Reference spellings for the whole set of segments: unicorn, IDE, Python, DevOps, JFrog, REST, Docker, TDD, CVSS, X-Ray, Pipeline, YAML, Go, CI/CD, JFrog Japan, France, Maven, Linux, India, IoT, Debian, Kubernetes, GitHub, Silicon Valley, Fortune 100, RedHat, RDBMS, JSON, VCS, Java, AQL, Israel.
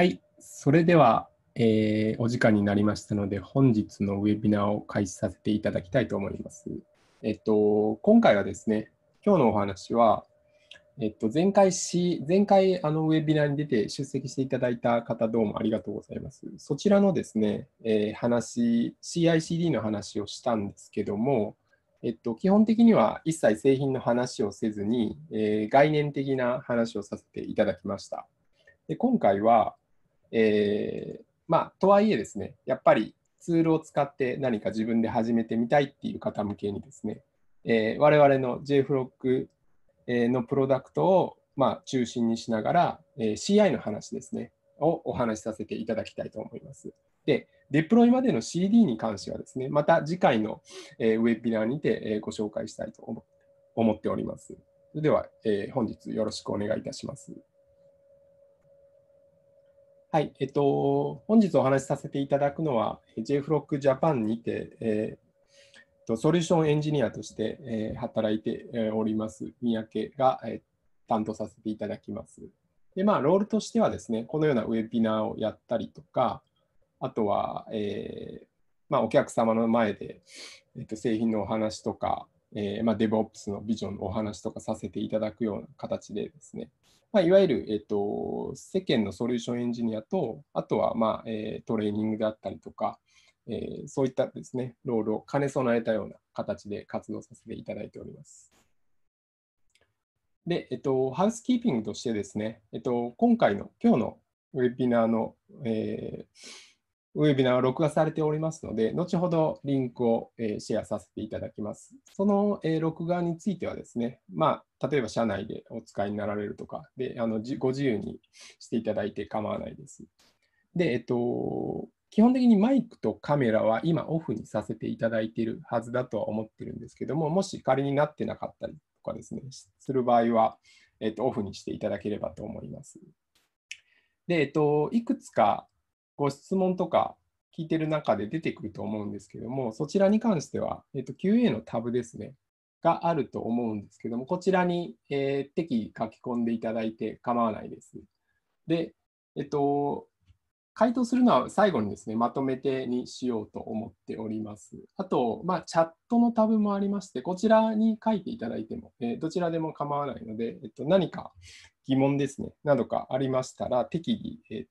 はい、それでは、お時間になりましたので、本日のウェビナーを開始させていただきたいと思います。今回はですね、今日のお話は、前回ウェビナーに出て出席していただいた方、どうもありがとうございます。そちらのですね、話、CI/CD の話をしたんですけども、基本的には一切製品の話をせずに、概念的な話をさせていただきました。で今回は、とはいえですね、やっぱりツールを使って何か自分で始めてみたいっていう方向けにですね、我々の JFrog のプロダクトを、中心にしながら、CI の話ですね、をお話しさせていただきたいと思います。で、デプロイまでの CD に関してはですね、また次回のウェビナーにてご紹介したいと思っております。それでは、本日よろしくお願いいたします。はい、本日お話しさせていただくのは、JFrog Japan にて、ソリューションエンジニアとして、働いております、三宅が、担当させていただきます。で、ロールとしてはですね、このようなウェビナーをやったりとか、あとは、お客様の前で、製品のお話とか、DevOps のビジョンのお話とかさせていただくような形でですね、いわゆる、世間のソリューションエンジニアと、あとは、トレーニングであったりとか、そういったですね、ロールを兼ね備えたような形で活動させていただいております。で、ハウスキーピングとしてですね、今日のウェビナーの、ウェビナーは録画されておりますので、後ほどリンクをシェアさせていただきます。その録画についてはですね、例えば社内でお使いになられるとかで、ご自由にしていただいて構わないです。で、基本的にマイクとカメラは今オフにさせていただいているはずだとは思ってるんですけども、もし仮になってなかったりとかですね、する場合は、オフにしていただければと思います。で、いくつかご質問とか聞いてる中で出てくると思うんですけども、そちらに関しては、QA のタブですね、があると思うんですけども、こちらに、適宜書き込んでいただいて構わないです。で、回答するのは最後にですね、まとめてにしようと思っております。あと、チャットのタブもありまして、こちらに書いていただいても、どちらでも構わないので、何か疑問ですね、などかありましたら、適宜、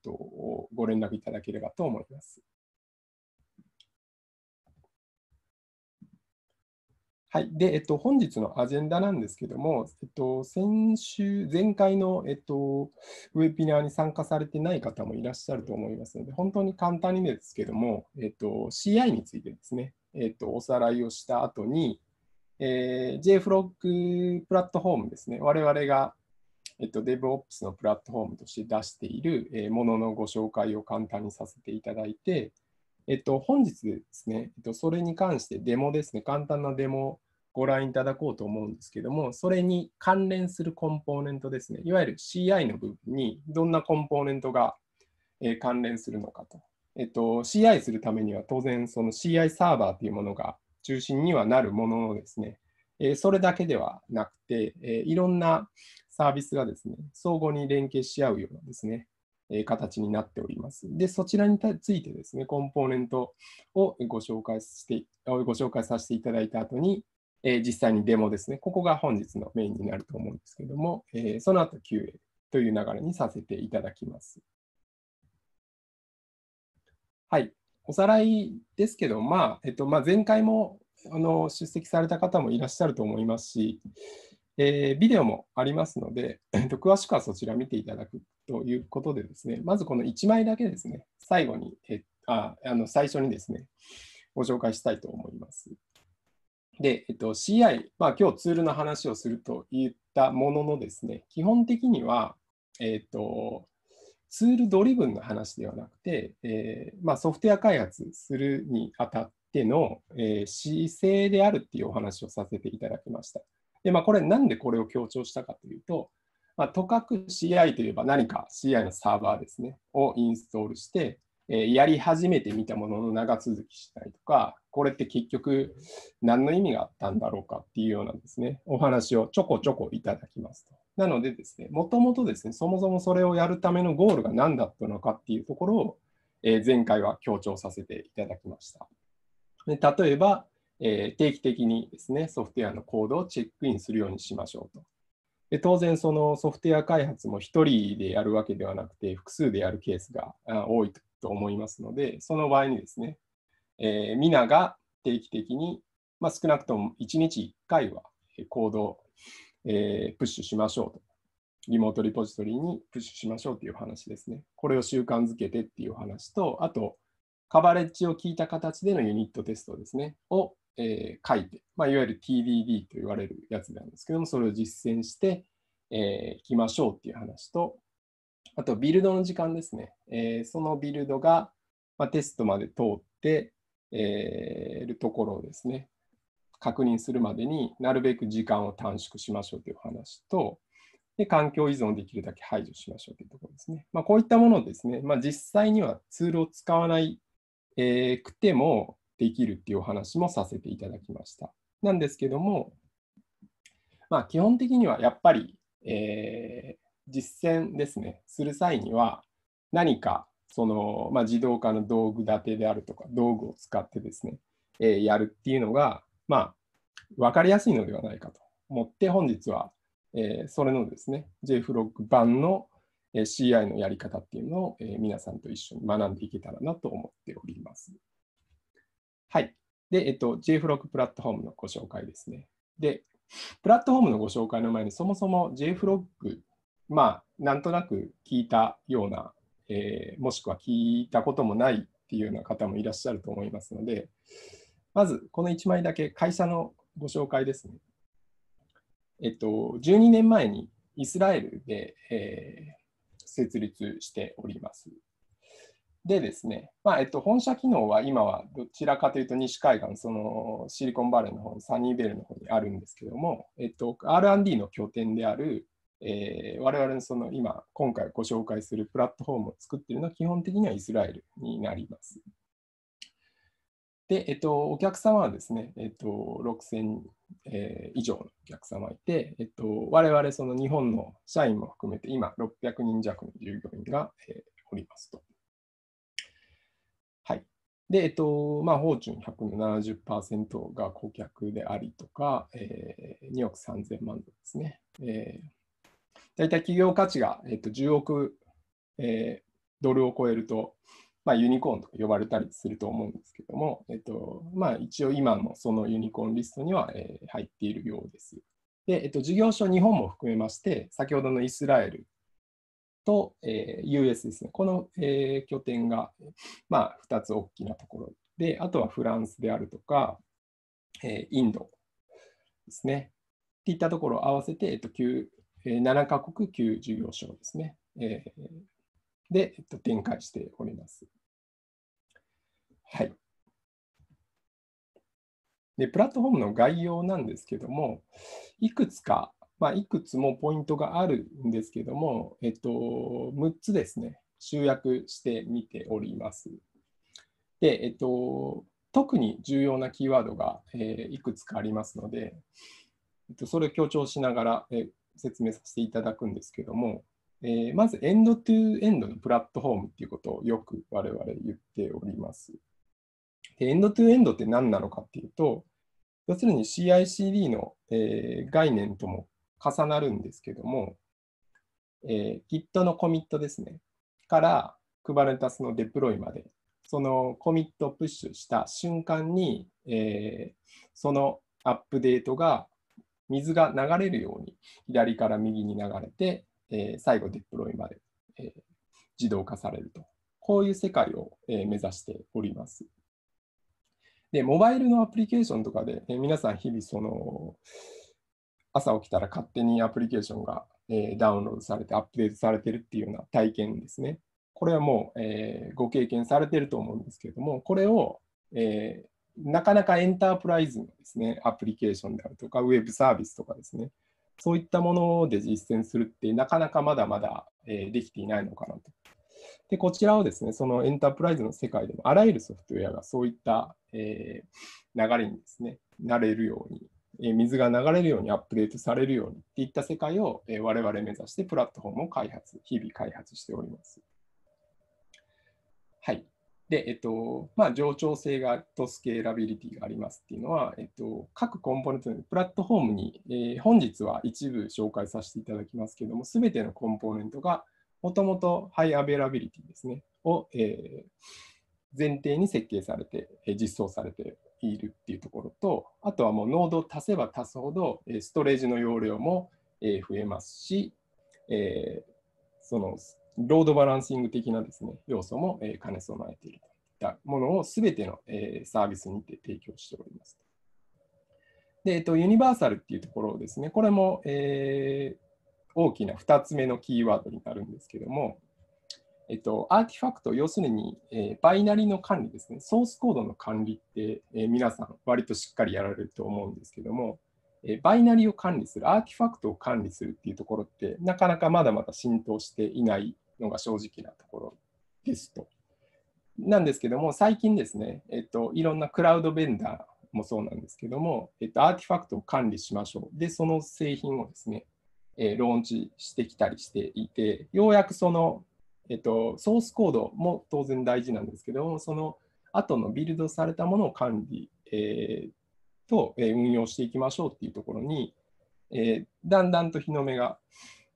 ご連絡いただければと思います。はい。で、本日のアジェンダなんですけども、前回の、ウェビナーに参加されてない方もいらっしゃると思いますので、本当に簡単にですけども、CI についてですね、おさらいをした後に、JFrog プラットフォームですね、我々が、DevOps のプラットフォームとして出している、もののご紹介を簡単にさせていただいて、本日ですね、それに関してデモですね、簡単なデモをご覧いただこうと思うんですけども、それに関連するコンポーネントですね、いわゆる CI の部分にどんなコンポーネントが関連するのかと。CI するためには当然その CI サーバーというものが中心にはなるもののですね、それだけではなくて、いろんなサービスがですね、相互に連携し合うようなですね、形になっております。で、そちらについてですね、コンポーネントをご紹介させていただいた後に、実際にデモですね、ここが本日のメインになると思うんですけども、その後 QA という流れにさせていただきます。はい、おさらいですけど、前回も出席された方もいらっしゃると思いますし、ビデオもありますので、詳しくはそちら見ていただくということでですね、まずこの1枚だけですね、最初にですね、ご紹介したいと思います。で、CI、今日ツールの話をするといったもののですね、基本的には、ツールドリブンの話ではなくて、ソフトウェア開発するにあたっての、姿勢であるっていうお話をさせていただきました。でこれなんでこれを強調したかというと、とかく CI といえば何か CI のサーバーですね、をインストールして、やり始めてみたものの長続きしたりとか、これって結局何の意味があったんだろうかっていうようなですね、お話をちょこちょこいただきますと。なのでですね、もともとですね、そもそもそれをやるためのゴールが何だったのかっていうところを、前回は強調させていただきました。で、例えば、定期的にですね、ソフトウェアのコードをチェックインするようにしましょうと。で、当然、そのソフトウェア開発も1人でやるわけではなくて、複数でやるケースが多いと思いますので、その場合にですね、皆が定期的に、まあ、少なくとも1日1回はコードをプッシュしましょうと。リモートリポジトリにプッシュしましょうという話ですね。これを習慣づけてっていう話と、あと、カバレッジを聞いた形でのユニットテストですね、を書いて、まあ、いわゆる TDD と言われるやつなんですけども、それを実践していきましょうっていう話と、あと、ビルドの時間ですね。そのビルドが、まあ、テストまで通っているところをですね、確認するまでになるべく時間を短縮しましょうという話と、で、環境依存をできるだけ排除しましょうというところですね。まあ、こういったものをですね、まあ、実際にはツールを使わないくてもできるっていうお話もさせていただきました。なんですけども、まあ、基本的にはやっぱり、実践ですね、する際には何かその、まあ、自動化の道具立てであるとか道具を使ってですね、やるっていうのが、まあ、分かりやすいのではないかと思って、本日は、それのですね、JFrog 版の CI のやり方っていうのを、皆さんと一緒に学んでいけたらなと思っております。はい。で、JFrog プラットフォームのご紹介ですね。で、プラットフォームのご紹介の前に、そもそも JFrog、まあ、なんとなく聞いたような、もしくは聞いたこともないっていうような方もいらっしゃると思いますので、まず、この1枚だけ会社のご紹介ですね。12年前にイスラエルで、設立しております。でですね、まあ本社機能は今はどちらかというと西海岸、そのシリコンバレーの方、サニーベルの方にあるんですけども、R&D の拠点である、我々のその今回ご紹介するプラットフォームを作っているのは基本的にはイスラエルになります。で、お客様はですね、6000以上のお客様いて、我々その日本の社員も含めて、今600人弱の従業員が、おりますと。はい。で、まあ、フォーチュン100の 70% が顧客でありとか、2億3000万ドルですね。大体企業価値が、10億、ドルを超えると、まあ、ユニコーンとか呼ばれたりすると思うんですけども、まあ、一応今のそのユニコーンリストには、入っているようです。で、事業所日本も含めまして、先ほどのイスラエルと、US ですね、この、拠点が、まあ、2つ大きなところで、あとはフランスであるとか、インドですね。といったところを合わせて、7カ国9事業所ですね。で、展開しております。はい。で、プラットフォームの概要なんですけども、いくつか、まあ、いくつもポイントがあるんですけども、6つですね、集約してみております。で、特に重要なキーワードが、いくつかありますので、それを強調しながら、説明させていただくんですけども、まず、エンドトゥエンドのプラットフォームっていうことをよく我々言っております。エンドトゥエンドって何なのかっていうと、要するに CI/CD の概念とも重なるんですけども、Git のコミットですね、から Kubernetes のデプロイまで、そのコミットをプッシュした瞬間に、そのアップデートが水が流れるように左から右に流れて、最後デプロイまで自動化されると。こういう世界を目指しております。で、モバイルのアプリケーションとかで皆さん日々その朝起きたら勝手にアプリケーションがダウンロードされてアップデートされてるっていうような体験ですね。これはもうご経験されてると思うんですけれども、これをなかなかエンタープライズのですね、アプリケーションであるとかウェブサービスとかですね、そういったもので実践するって、なかなかまだまだできていないのかなと。で、こちらをですね、そのエンタープライズの世界でも、あらゆるソフトウェアがそういった流れにですね、なれるように水が流れるようにアップデートされるようにっていった世界を我々目指してプラットフォームを開発、日々開発しております。はい。で、冗長性がとスケーラビリティがありますっていうのは、各コンポーネントのプラットフォームに、本日は一部紹介させていただきますけれども、すべてのコンポーネントがもともとハイアベラビリティですね、を、前提に設計されて、実装されているっていうところと、あとはもうノードを足せば足すほど、ストレージの容量も増えますし、そのロードバランシング的なですね、要素も兼ね備えているといったものをすべてのサービスにて提供しております。で、ユニバーサルっていうところですね、これも大きな2つ目のキーワードになるんですけども、アーティファクト、要するに、バイナリの管理ですね、ソースコードの管理って、皆さん、割としっかりやられると思うんですけども、バイナリを管理する、アーティファクトを管理するっていうところって、なかなかまだまだ浸透していないのが正直なところですと。なんですけども、最近ですね、いろんなクラウドベンダーもそうなんですけども、アーティファクトを管理しましょう。で、その製品をですね、ローンチしてきたりしていて、ようやくその、ソースコードも当然大事なんですけども、その後のビルドされたものを管理、運用していきましょうっていうところに、だんだんと日の目が、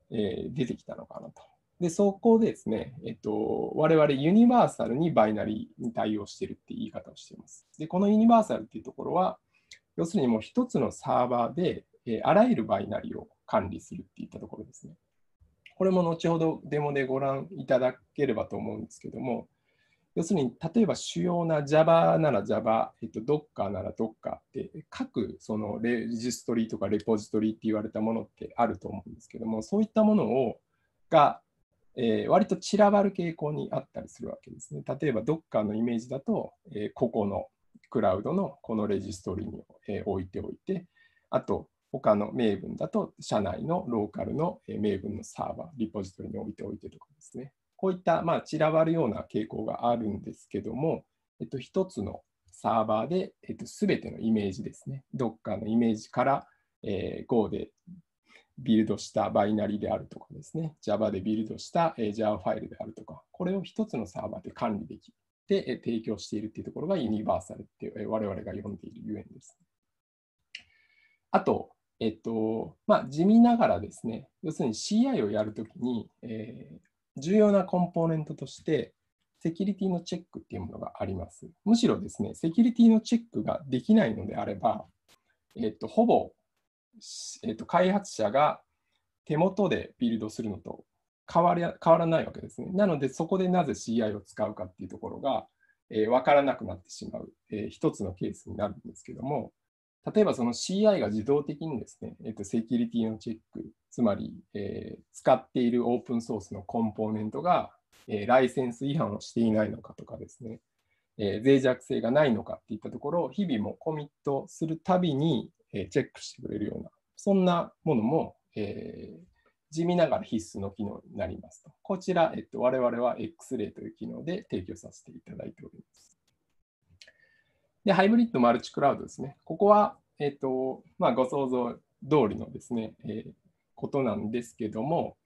出てきたのかなと。で、そこでですね、我々ユニバーサルにバイナリーに対応しているっていう言い方をしています。で、このユニバーサルっていうところは、要するにもう一つのサーバーで、あらゆるバイナリーを管理するっていったところですね。これも後ほどデモでご覧いただければと思うんですけども、要するに例えば主要な Java なら Java、Docker なら Docker って各そのレジストリとかレポジトリって言われたものってあると思うんですけども、そういったものが、割と散らばる傾向にあったりするわけですね。例えば Docker のイメージだと、ここのクラウドのこのレジストリに置いておいて、あと他のMavenだと、社内のローカルのMavenのサーバー、リポジトリに置いておいてとかですね。こういった、まあ、散らばるような傾向があるんですけども、一つのサーバーで、全てのイメージですね。Dockerのイメージから、Go でビルドしたバイナリであるとかですね。Java でビルドした、Java ファイルであるとか、これを一つのサーバーで管理できて、提供しているというところがユニバーサルって、我々が呼んでいるゆえんです。あと、地味ながらですね、要するに CI をやるときに、重要なコンポーネントとして、セキュリティのチェックっていうものがあります。むしろですね、セキュリティのチェックができないのであれば、ほぼ、開発者が手元でビルドするのと変わらないわけですね。なので、そこでなぜ CI を使うかっていうところが、分からなくなってしまう、一つのケースになるんですけども、例えばその CI が自動的にですね、セキュリティのチェック、つまり、使っているオープンソースのコンポーネントが、ライセンス違反をしていないのかとかですね、脆弱性がないのかっていったところを日々もコミットするたびに、チェックしてくれるような、そんなものも、地味ながら必須の機能になりますと。こちら、我々は X-Ray という機能で提供させていただいております。で、ハイブリッドマルチクラウドですね。ここは、ご想像通りのですね、ことなんですけども、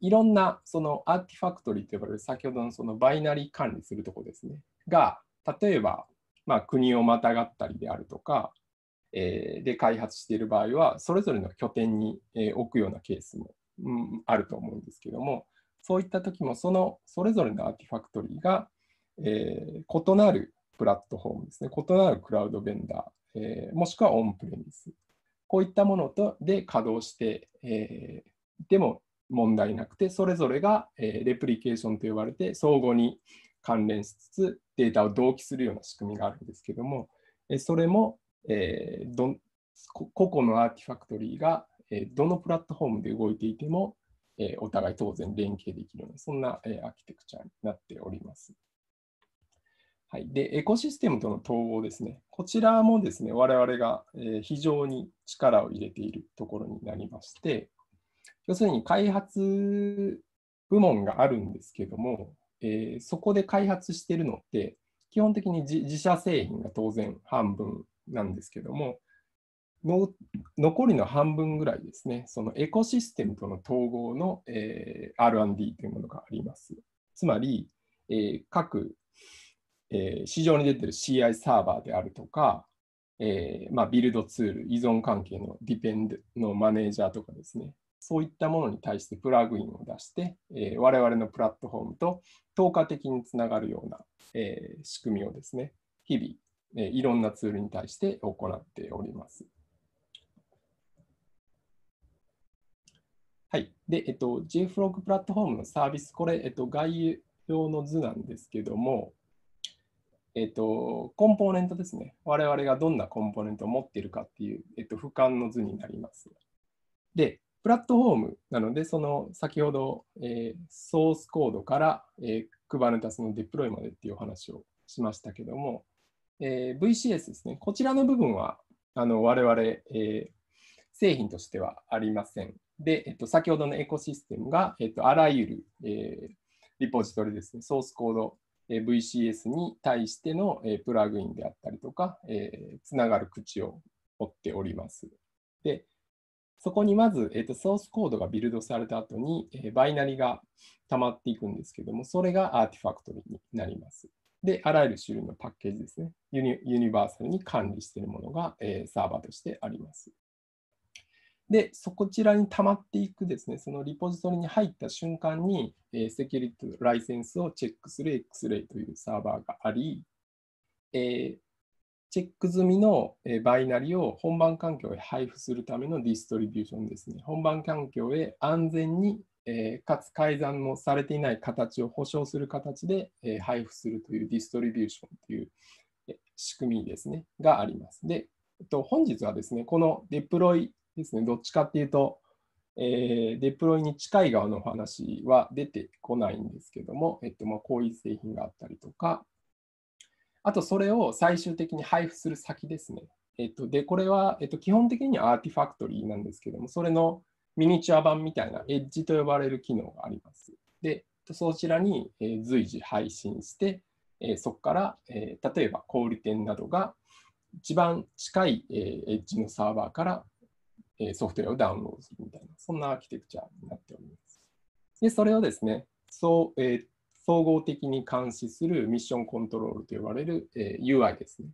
いろんなそのアーティファクトリーと呼ばれる先ほどのそのバイナリー管理するところですね、が、例えば、国をまたがったりであるとか、で開発している場合は、それぞれの拠点に置くようなケースも、あると思うんですけども、そういった時も、そのそれぞれのアーティファクトリーが、異なるプラットフォームですね、異なるクラウドベンダー、もしくはオンプレミス、こういったもので稼働して、でも問題なくて、それぞれが、レプリケーションと呼ばれて、相互に関連しつつ、データを同期するような仕組みがあるんですけども、それも、個々のアーティファクトリーが、どのプラットフォームで動いていても、お互い当然連携できるような、そんな、アーキテクチャになっております。はい、でエコシステムとの統合ですね。こちらもですね、我々が非常に力を入れているところになりまして、要するに開発部門があるんですけども、そこで開発しているのって、基本的に自社製品が当然半分なんですけども、の残りの半分ぐらいですね、そのエコシステムとの統合の、R&D というものがあります。つまり、各、市場に出ている CI サーバーであるとか、ビルドツール、依存関係のディペンドのマネージャーとかですね、そういったものに対してプラグインを出して、我々のプラットフォームと透過的につながるような、仕組みをですね、日々、いろんなツールに対して行っております。はい。で、JFrog プラットフォームのサービス、これ、概要の図なんですけども、コンポーネントですね。我々がどんなコンポーネントを持っているかっていう、俯瞰の図になります。で、プラットフォームなので、その先ほど、ソースコードから、Kubernetes のデプロイまでっていうお話をしましたけども、VCS ですね。こちらの部分は我々、製品としてはありません。で、先ほどのエコシステムが、あらゆる、リポジトリですね、ソースコード、VCS に対しての、プラグインであったりとか、つながる口を持っております。で、そこにまず、ソースコードがビルドされた後に、バイナリが溜まっていくんですけども、それがアーティファクトリーになります。で、あらゆる種類のパッケージですね。ユニバーサルに管理しているものが、サーバーとしてあります。で、こちらに溜まっていくですね、そのリポジトリに入った瞬間に、セキュリティライセンスをチェックする X-Ray というサーバーがあり、チェック済みのバイナリを本番環境へ配布するためのディストリビューションですね。本番環境へ安全にかつ改ざんもされていない形を保証する形で配布するというディストリビューションという仕組みですね、があります。で、本日はですね、このデプロイですね、どっちかっていうと、デプロイに近い側の話は出てこないんですけども、こういう製品があったりとか、あとそれを最終的に配布する先ですね。で、これは、基本的にはアーティファクトリーなんですけども、それのミニチュア版みたいなエッジと呼ばれる機能があります。で、そちらに随時配信して、そこから例えば小売店などが一番近いエッジのサーバーからソフトウェアをダウンロードするみたいな、そんなアーキテクチャになっております。で、それをですね、総合的に監視するミッションコントロールと呼ばれるUI ですね、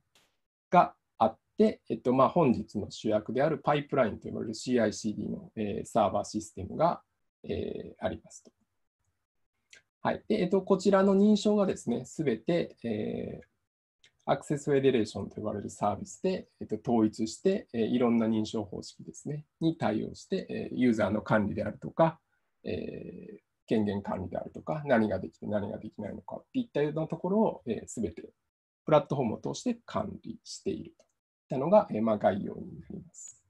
があって、で、本日の主役であるパイプラインと呼ばれる CI/CD の、サーバーシステムが、ありますと。はい。で、こちらの認証がですね、すべて、アクセスフェデレーションと呼ばれるサービスで、統一して、いろんな認証方式ですね、に対応して、ユーザーの管理であるとか、権限管理であるとか、何ができて何ができないのかっていったようなところを、すべてプラットフォームを通して管理していると。たのが、概要になります。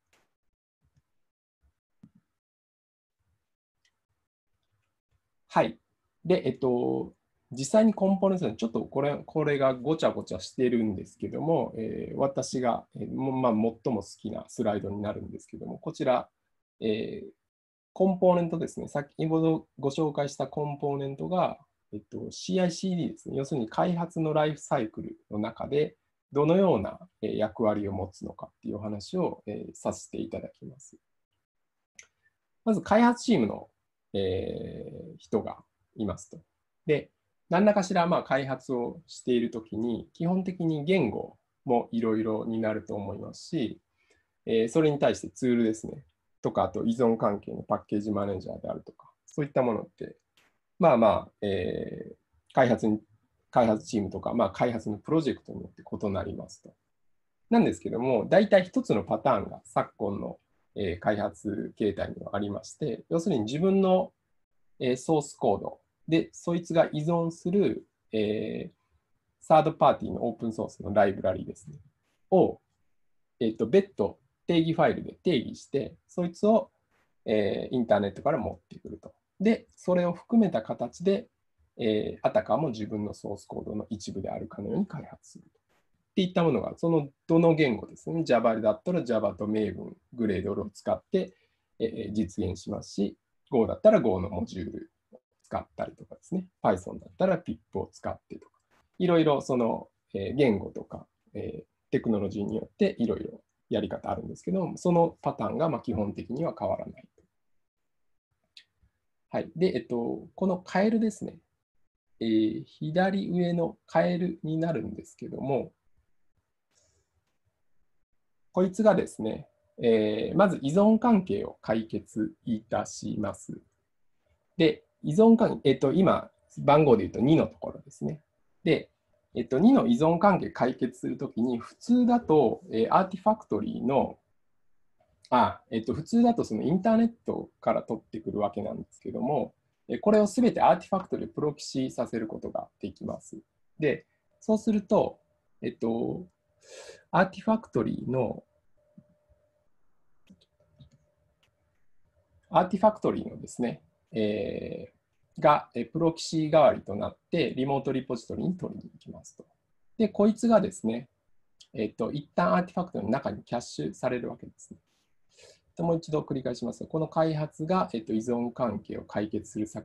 はい。で、実際にコンポーネントで、ちょっとこれがごちゃごちゃしてるんですけども、私が、最も好きなスライドになるんですけども、こちら、コンポーネントですね、先ほどご紹介したコンポーネントが、CI/CD ですね、要するに開発のライフサイクルの中で、どのような役割を持つのかっていうお話をさせていただきます。まず開発チームの人がいますと。で、何らかしら開発をしているときに、基本的に言語もいろいろになると思いますし、それに対してツールですね、とか、あと依存関係のパッケージマネージャーであるとか、そういったものって、開発チームとか、開発のプロジェクトによって異なりますと。なんですけども、大体一つのパターンが昨今の開発形態にはありまして、要するに自分のソースコードで、そいつが依存するサードパーティーのオープンソースのライブラリですね、を別途定義ファイルで定義して、そいつをインターネットから持ってくると。で、それを含めた形で、あたかも自分のソースコードの一部であるかのように開発するっていったものが、そのどの言語ですね、Java だったら Java と Maven、グレードルを使って、実現しますし、Go だったら Go のモジュールを使ったりとかですね、Python だったら PIP を使ってとか、いろいろその言語とかテクノロジーによっていろいろやり方あるんですけど、そのパターンがまあ基本的には変わらない。はい。で、このカエルですね。左上のカエルになるんですけども、こいつがですね、まず依存関係を解決いたします。で、依存関係、今、番号で言うと2のところですね。で、2の依存関係解決するときに、普通だと、アーティファクトリーの、普通だとそのインターネットから取ってくるわけなんですけども、これをすべてアーティファクトリーでプロキシさせることができます。で、そうすると、アーティファクトリーの、ですね、がプロキシ代わりとなって、リモートリポジトリに取りに行きますと。で、こいつがですね、一旦アーティファクトリーの中にキャッシュされるわけですね。もう一度繰り返します。この開発が、依存関係を解決する際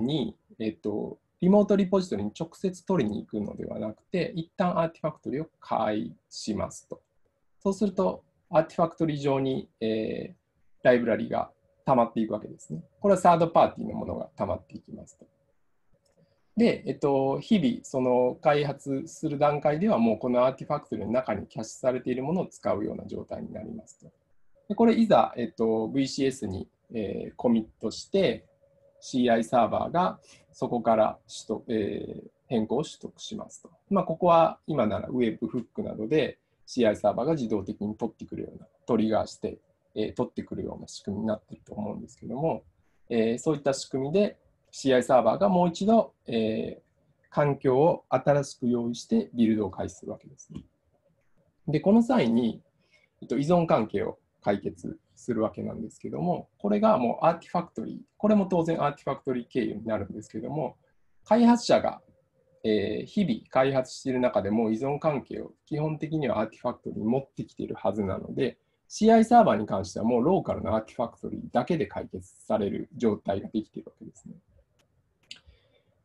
に、リモートリポジトリに直接取りに行くのではなくて、一旦アーティファクトリを介しますと。そうすると、アーティファクトリ上に、ライブラリが溜まっていくわけですね。これはサードパーティーのものが溜まっていきますと。で、日々、その開発する段階では、もうこのアーティファクトリの中にキャッシュされているものを使うような状態になりますと。これいざ、VCS に、コミットして CI サーバーがそこから変更を取得しますと。まあ、ここは今なら Webhook などで CI サーバーが自動的に取ってくるような、トリガーして、取ってくるような仕組みになっていると思うんですけども、そういった仕組みで CI サーバーがもう一度、環境を新しく用意してビルドを開始するわけですね。で、この際に、依存関係を解決するわけなんですけども、これがもうアーティファクトリー、これも当然アーティファクトリー経由になるんですけども、開発者が、日々開発している中でも依存関係を基本的にはアーティファクトリーに持ってきているはずなので、CI サーバーに関してはもうローカルのアーティファクトリーだけで解決される状態ができているわけですね。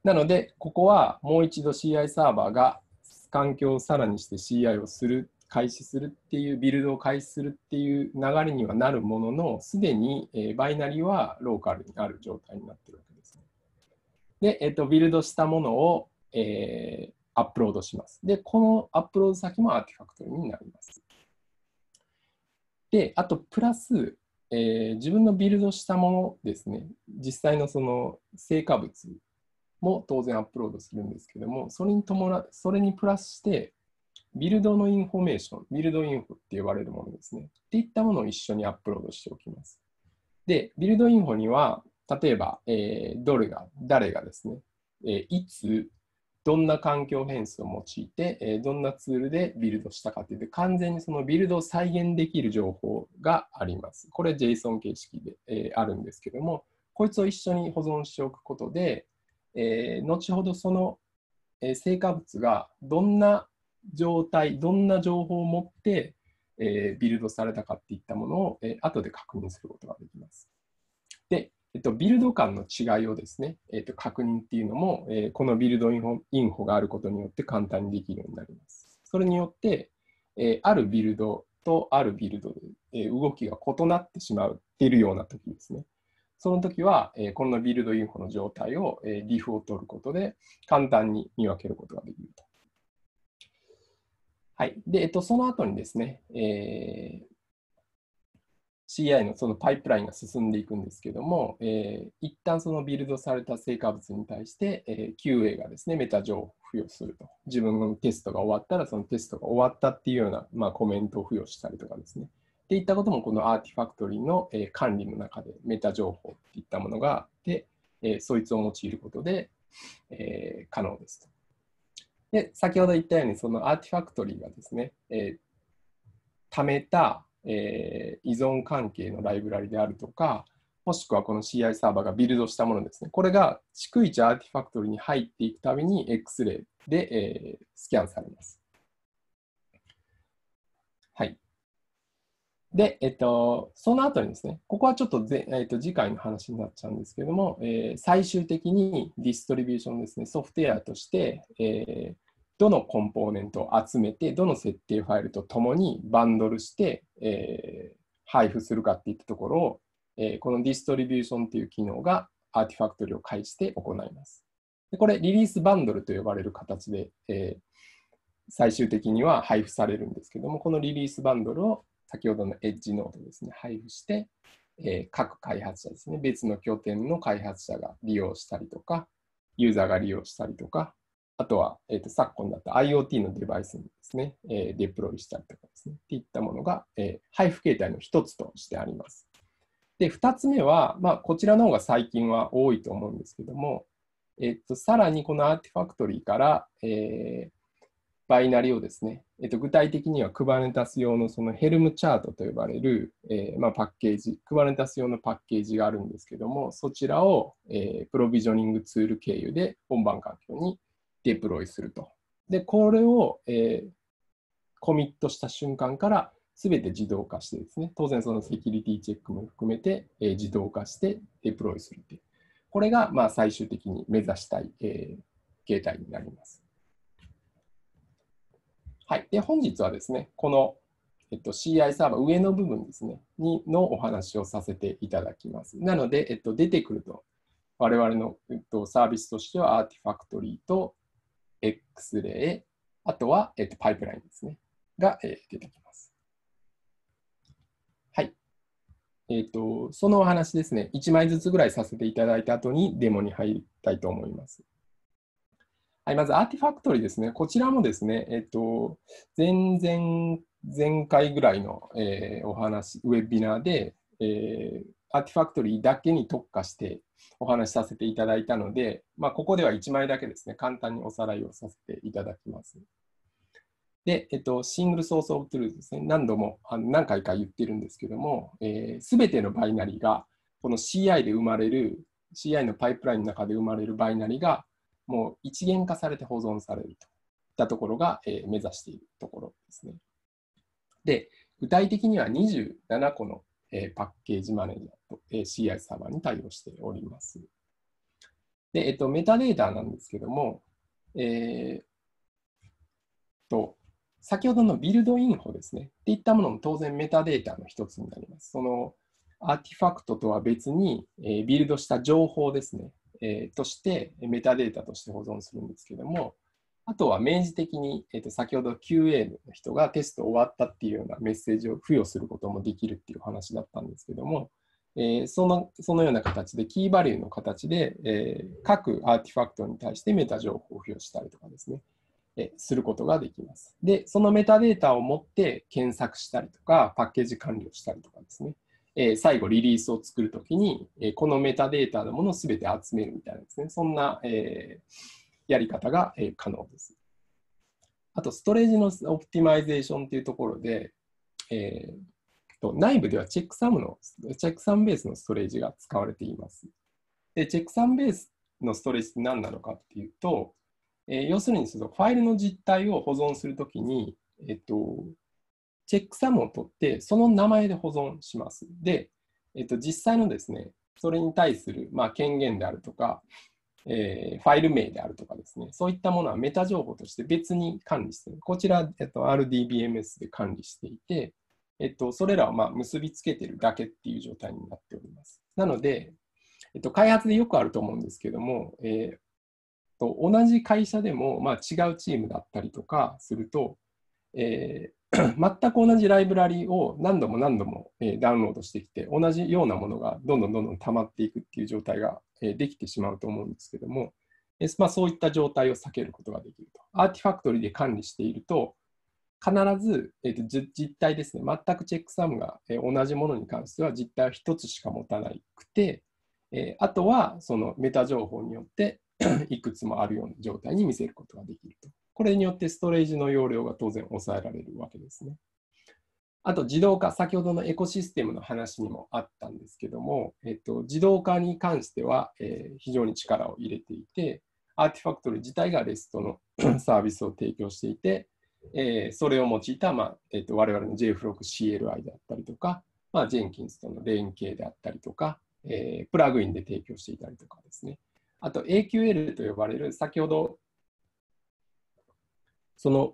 なので、ここはもう一度 CI サーバーが環境をさらにして CI をする開始するっていう、ビルドを開始するっていう流れにはなるものの、すでにバイナリはローカルにある状態になっているわけですね。で、ビルドしたものを、アップロードします。で、このアップロード先もアーティファクトリーになります。で、あとプラス、自分のビルドしたものですね、実際のその成果物も当然アップロードするんですけども、それにプラスして、ビルドのインフォメーション、ビルドインフォって呼ばれるものですね。っていったものを一緒にアップロードしておきます。で、ビルドインフォには、例えば、誰がですね、いつ、どんな環境変数を用いて、どんなツールでビルドしたかというと、完全にそのビルドを再現できる情報があります。これ JSON 形式で、あるんですけども、こいつを一緒に保存しておくことで、後ほどその、成果物がどんな情報を持って、ビルドされたかっていったものを、後で確認することができます。で、ビルド間の違いをですね、確認っていうのも、このビルドインフォがあることによって簡単にできるようになります。それによって、あるビルドとあるビルドで、動きが異なってしまっているような時ですね。その時は、このビルドインフォの状態を、リフを取ることで簡単に見分けることができると。はい。で、その後にですね、CI のそのパイプラインが進んでいくんですけども、一旦そのビルドされた成果物に対して、QA がですね、メタ情報を付与すると。自分のテストが終わったら、そのテストが終わったっていうような、まあ、コメントを付与したりとかですね。っていったことも、このアーティファクトリーの、管理の中でメタ情報っていったものがあって、そいつを用いることで、可能ですと。で、先ほど言ったように、そのアーティファクトリーがですね、貯めた、依存関係のライブラリであるとか、もしくはこの CI サーバーがビルドしたものですね、これが逐一アーティファクトリーに入っていくために X-Ray で、スキャンされます。はい。で、その後にですね、ここはちょっと、次回の話になっちゃうんですけども、最終的にディストリビューションですね、ソフトウェアとして、どのコンポーネントを集めて、どの設定ファイルとともにバンドルして、配布するかっていったところを、このディストリビューションという機能がアーティファクトリを介して行います。でこれ、リリースバンドルと呼ばれる形で、最終的には配布されるんですけども、このリリースバンドルを先ほどのエッジノードですね、配布して、各開発者ですね、別の拠点の開発者が利用したりとか、ユーザーが利用したりとか、あとは、昨今だと IoT のデバイスにですね、デプロイしたりとかですね、っていったものが、配布形態の一つとしてあります。で、2つ目は、こちらの方が最近は多いと思うんですけども、さらにこのアーティファクトリーから、バイナリをですね、具体的には Kubernetes 用のそのヘルムチャートと呼ばれる、パッケージ、Kubernetes 用のパッケージがあるんですけども、そちらを、プロビジョニングツール経由で本番環境にデプロイすると。で、これを、コミットした瞬間から全て自動化してですね、当然そのセキュリティチェックも含めて、自動化してデプロイするという。これが最終的に目指したい、形態になります。はい、で本日はですね、この、CI サーバー上の部分ですね、のお話をさせていただきます。なので、出てくると、我々の、サービスとしてはアーティファクトリーと X-Ray、あとは、パイプラインですね、が、出てきます。はい。そのお話ですね、1枚ずつぐらいさせていただいた後にデモに入りたいと思います。はい、まず、アーティファクトリーですね。こちらもですね、前回ぐらいの、お話、ウェビナーで、アーティファクトリーだけに特化してお話しさせていただいたので、ここでは1枚だけですね、簡単におさらいをさせていただきます。で、シングルソースオブトゥルーズですね、何回か言ってるんですけども、すべてのバイナリが、この CI で生まれる、CI のパイプラインの中で生まれるバイナリが、もう一元化されて保存されるといったところが目指しているところですね。で、具体的には27個のパッケージマネージャーと CI サーバーに対応しております。で、メタデータなんですけども、先ほどのビルドインフォですね、っていったものも当然メタデータの一つになります。そのアーティファクトとは別に、ビルドした情報ですね。としてメタデータとして保存するんですけども、あとは明示的に、先ほど QA の人がテスト終わったっていうようなメッセージを付与することもできるっていう話だったんですけども、そのような形でキーバリューの形で、各アーティファクトに対してメタ情報を付与したりとかですね、することができます。で、そのメタデータを持って検索したりとか、パッケージ管理をしたりとかですね。最後、リリースを作るときに、このメタデータのものをすべて集めるみたいなですね、そんなやり方が可能です。あと、ストレージのオプティマイゼーションというところで、内部ではチェックサムベースのストレージが使われています。で、チェックサムベースのストレージって何なのかっていうと、要するにそのファイルの実態を保存するときに、チェックサムを取って、その名前で保存します。で、実際のですね、それに対する、権限であるとか、ファイル名であるとかですね、そういったものはメタ情報として別に管理している。こちら、RDBMS で管理していて、それらを結びつけているだけっていう状態になっております。なので、開発でよくあると思うんですけども、同じ会社でも、違うチームだったりとかすると、全く同じライブラリを何度もダウンロードしてきて、同じようなものがどんどん溜まっていくっていう状態ができてしまうと思うんですけども、そういった状態を避けることができると。アーティファクトリーで管理していると、必ず実態ですね、全くチェックサムが同じものに関しては実態は1つしか持たなくて、あとはそのメタ情報によっていくつもあるような状態に見せることができると。これによってストレージの容量が当然抑えられるわけですね。あと自動化、先ほどのエコシステムの話にもあったんですけども、自動化に関しては、非常に力を入れていて、アーティファクトリー自体が REST のサービスを提供していて、それを用いた、我々の JFrog CLI であったりとか、ジェンキンスとの連携であったりとか、プラグインで提供していたりとかですね。あと AQL と呼ばれる先ほどその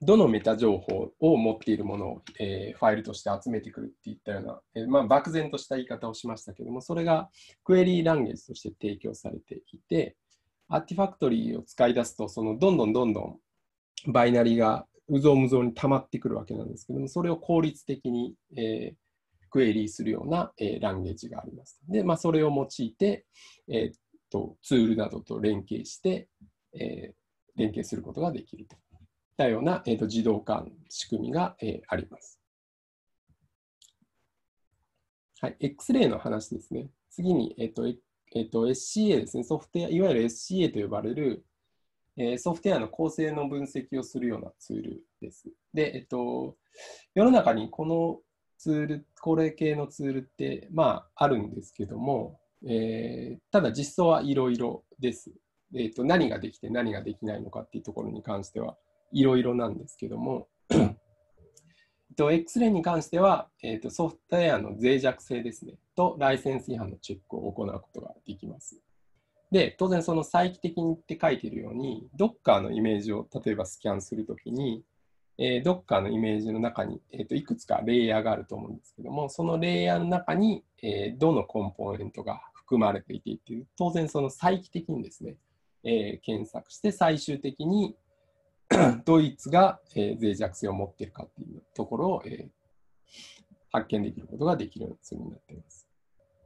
どのメタ情報を持っているものを、ファイルとして集めてくるっていったような、漠然とした言い方をしましたけども、それがクエリーランゲージとして提供されていて、アーティファクトリーを使い出すと、そのどんどんバイナリがうぞうむぞうに溜まってくるわけなんですけども、それを効率的に、クエリーするような、ランゲージがあります。で、それを用いて、ツールなどと連携して、連携することができるといったような、自動化の仕組みが、あります。はい、X-Ray の話ですね。次に、SCA ですね、ソフトウェア、いわゆる SCA と呼ばれる、ソフトウェアの構成の分析をするようなツールです。で、世の中にこのツール、これ系のツールって、あるんですけども、ただ実装はいろいろです。何ができて何ができないのかっていうところに関してはいろいろなんですけども、X-Ray に関しては、ソフトウェアの脆弱性ですねとライセンス違反のチェックを行うことができます。で、当然その再帰的にって書いているように Docker のイメージを例えばスキャンするときに、Docker のイメージの中に、いくつかレイヤーがあると思うんですけども、そのレイヤーの中に、どのコンポーネントが含まれていてっていう、当然その再帰的にですね、検索して最終的にドイツが脆弱性を持っているかというところを発見できることができるようなツールになっています。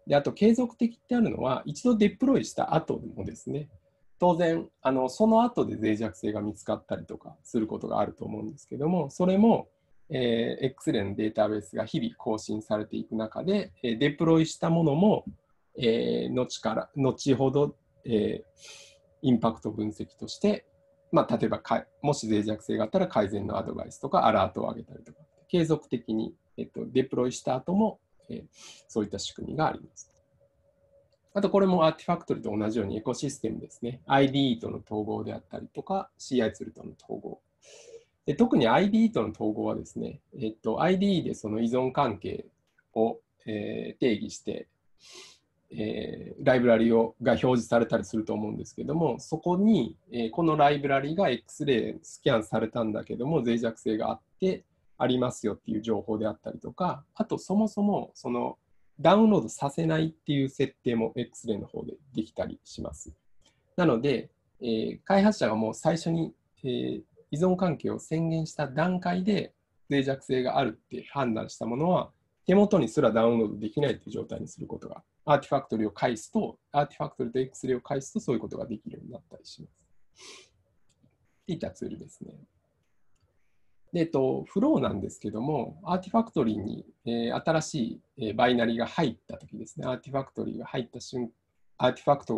で、あと継続的ってあるのは、一度デプロイした後もですね、当然その後で脆弱性が見つかったりとかすることがあると思うんですけども、それも X-Ray のデータベースが日々更新されていく中で、デプロイしたものも後ほどインパクト分析として、例えばもし脆弱性があったら改善のアドバイスとかアラートを上げたりとか、継続的に、デプロイした後も、そういった仕組みがあります。あとこれもアーティファクトリーと同じようにエコシステムですね。IDE との統合であったりとか CI ツールとの統合。で、特に IDE との統合はですね、IDE でその依存関係を、定義して、ライブラリをが表示されたりすると思うんですけども、そこに、このライブラリが X-Ray スキャンされたんだけども脆弱性があってありますよっていう情報であったりとか、あとそもそもそのダウンロードさせないっていう設定も X-Ray の方でできたりします。なので、開発者がもう最初に、依存関係を宣言した段階で脆弱性があるって判断したものは手元にすらダウンロードできないという状態にすることが、アーティファクトリーを返すと、アーティファクトリーと X-Ray を返すと、そういうことができるようになったりします。っていったツールですね。で、フローなんですけども、アーティファクトリーに、新しいバイナリが入ったときですね、アーティファクトが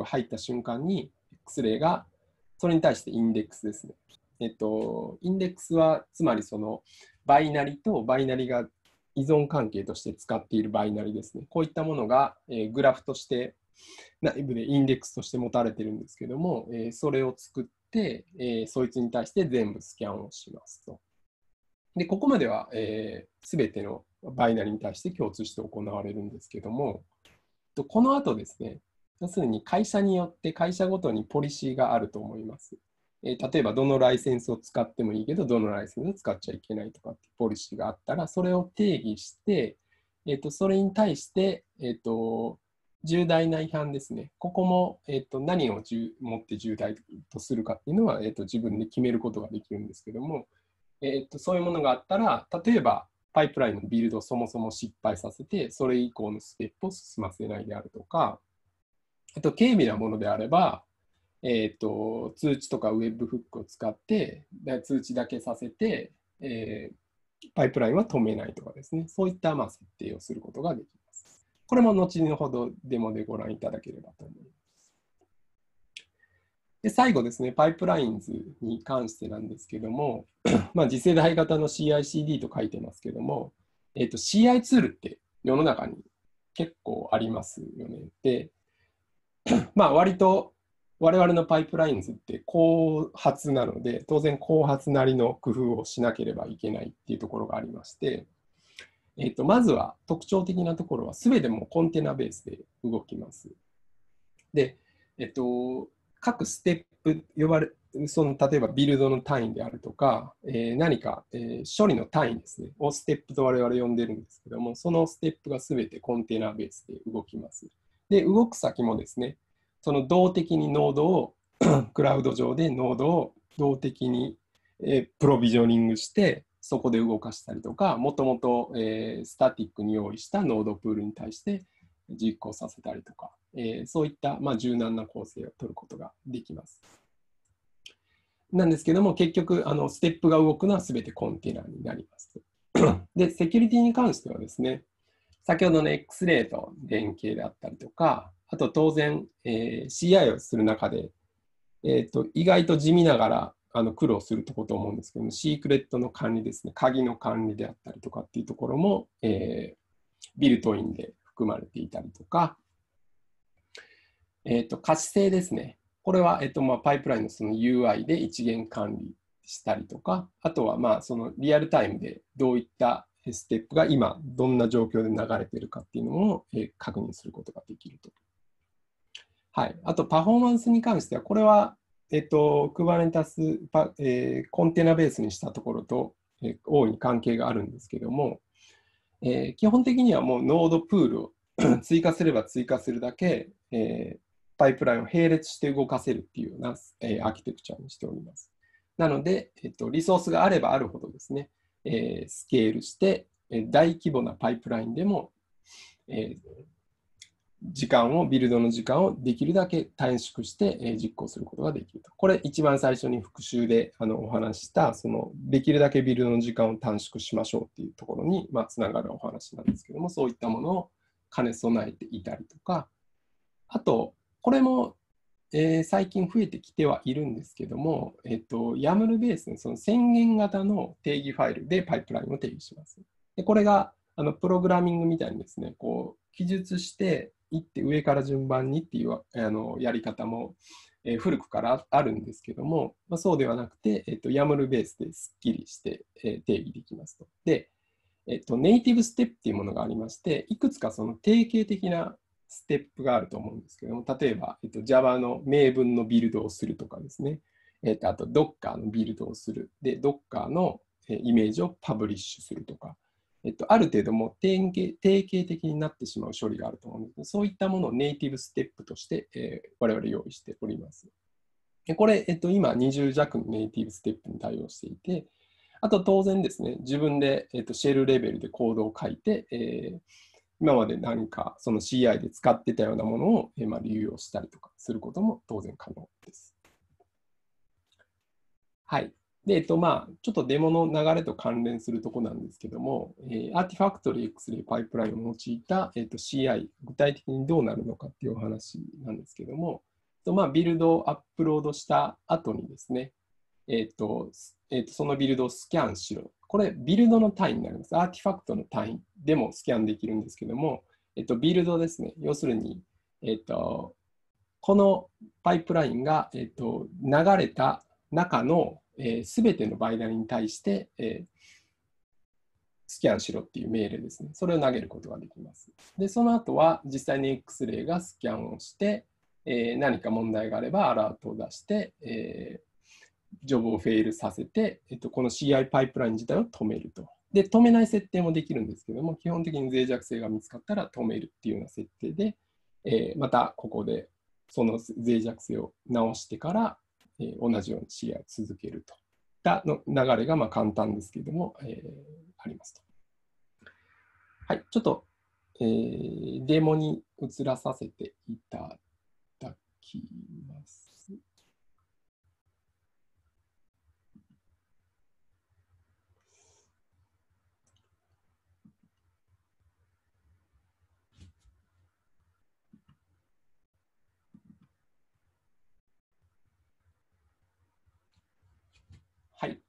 入った瞬間に、X-Ray が、それに対してインデックスですね。インデックスは、つまりその、バイナリとバイナリが、依存関係として使っているバイナリですね。こういったものが、グラフとして内部でインデックスとして持たれているんですけども、それを作って、そいつに対して全部スキャンをしますと。で、ここまでは、全てのバイナリに対して共通して行われるんですけども、この後ですね、要するに会社によって会社ごとにポリシーがあると思います。例えばどのライセンスを使ってもいいけどどのライセンスを使っちゃいけないとかってポリシーがあったら、それを定義して、それに対して、重大な違反ですね、ここも、何をもって重大とするかっていうのは、自分で決めることができるんですけども、そういうものがあったら、例えばパイプラインのビルドをそもそも失敗させてそれ以降のステップを進ませないであるとか、あと軽微なものであれば通知とか Webhook を使って通知だけさせて、パイプラインは止めないとかですね、そういった設定をすることができます。これも後ほどデモでご覧いただければと思います。で、最後ですね、パイプラインズに関してなんですけども、次世代型の CI/CD と書いてますけども、CI ツールって世の中に結構ありますよね。で、割と我々のパイプラインズって後発なので、当然後発なりの工夫をしなければいけないっていうところがありまして、まずは特徴的なところは全てもうコンテナベースで動きます。で、各ステップその例えばビルドの単位であるとか、何か、処理の単位ですね、をステップと我々呼んでるんですけども、そのステップが全てコンテナベースで動きます。で、動く先もですね、その動的にノードを、クラウド上でノードを動的に、プロビジョニングして、そこで動かしたりとか、もともと、スタティックに用意したノードプールに対して実行させたりとか、そういった、柔軟な構成を取ることができます。なんですけども、結局ステップが動くのは全てコンテナになります。で、セキュリティに関してはですね、先ほどの X-Ray と連携であったりとか、あと当然、CI をする中で、意外と地味ながら苦労するところと思うんですけども、シークレットの管理ですね、鍵の管理であったりとかっていうところも、ビルトインで含まれていたりとか、可視性ですね。これは、パイプラインのその UI で一元管理したりとか、あとはそのリアルタイムでどういったステップが今、どんな状況で流れているかっていうのを確認することができると。はい、あと、パフォーマンスに関しては、これは、Kubernetes、コンテナベースにしたところと大いに関係があるんですけども、基本的にはもうノードプールを追加すれば追加するだけ、パイプラインを並列して動かせるっていうようなアーキテクチャにしております。なので、リソースがあればあるほどですね、スケールして、大規模なパイプラインでも、ビルドの時間をできるだけ短縮して、実行することができると。これ、一番最初に復習でお話した、そのできるだけビルドの時間を短縮しましょうっていうところにつながるお話なんですけども、そういったものを兼ね備えていたりとか、あと、これも、最近増えてきてはいるんですけども、YAML ベースのその宣言型の定義ファイルでパイプラインを定義します。で、これがプログラミングみたいにですね、こう記述していって上から順番にっていうやり方も、古くからあるんですけども、そうではなくて、YAML ベースですっきりして、定義できますと。で、ネイティブステップっていうものがありまして、いくつかその定型的なステップがあると思うんですけども、例えば、Java のMavenのビルドをするとかですね、あと Docker のビルドをする、で、Docker のイメージをパブリッシュするとか、ある程度もう定型的になってしまう処理があると思うんですけど、そういったものをネイティブステップとして、我々用意しております。でこれ、今20弱のネイティブステップに対応していて、あと当然ですね、自分で、シェルレベルでコードを書いて、今まで何かその CI で使ってたようなものを利用したりとかすることも当然可能です。はい。で、ちょっとデモの流れと関連するとこなんですけども、アーティファクトリー X-Ray パイプラインを用いた CI、具体的にどうなるのかっていうお話なんですけども、ビルドをアップロードした後にですね、そのビルドをスキャンしろ。これ、ビルドの単位になります。アーティファクトの単位でもスキャンできるんですけども、ビルドですね。要するに、このパイプラインが、流れた中のすべてのバイナリに対して、スキャンしろっていう命令ですね。それを投げることができます。で、その後は実際に X-Ray がスキャンをして、何か問題があればアラートを出して、ジョブをフェイルさせて、この CI パイプライン自体を止めると。で、止めない設定もできるんですけども、基本的に脆弱性が見つかったら止めるっていうような設定で、またここでその脆弱性を直してから、同じように CI を続けるといった流れが簡単ですけれども、ありますと。はい、ちょっと、デモに移らさせていただきます。はい、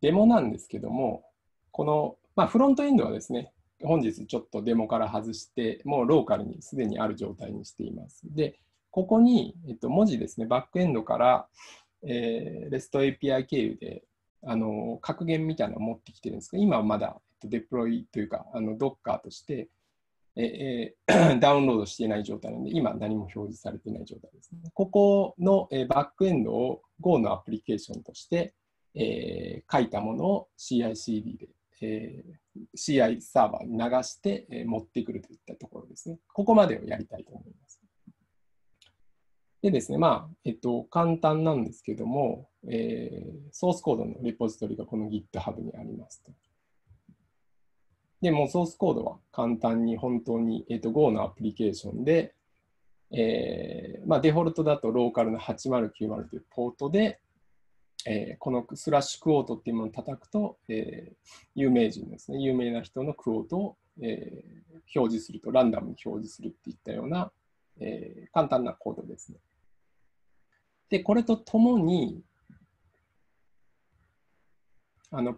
デモなんですけども、この、フロントエンドはですね、本日ちょっとデモから外して、もうローカルにすでにある状態にしています。で、ここに、文字ですね、バックエンドから、REST API 経由で格言みたいなのを持ってきてるんですけど、今はまだデプロイというか、Docker として、ダウンロードしていない状態なので、今何も表示されていない状態ですね。ここのバックエンドを Go のアプリケーションとして書いたものを CI/CD で、CI サーバーに流して持ってくるといったところですね。ここまでをやりたいと思います。でですね、まあ、簡単なんですけども、ソースコードのレポジトリがこの GitHub にありますと。でもうソースコードは簡単に本当に、Go のアプリケーションで、まあ、デフォルトだとローカルの8090というポートで、このスラッシュクオートっていうものを叩くと、有名人ですね、有名な人のクオートを、表示すると、ランダムに表示するっていったような、簡単なコードですね。で、これとともに、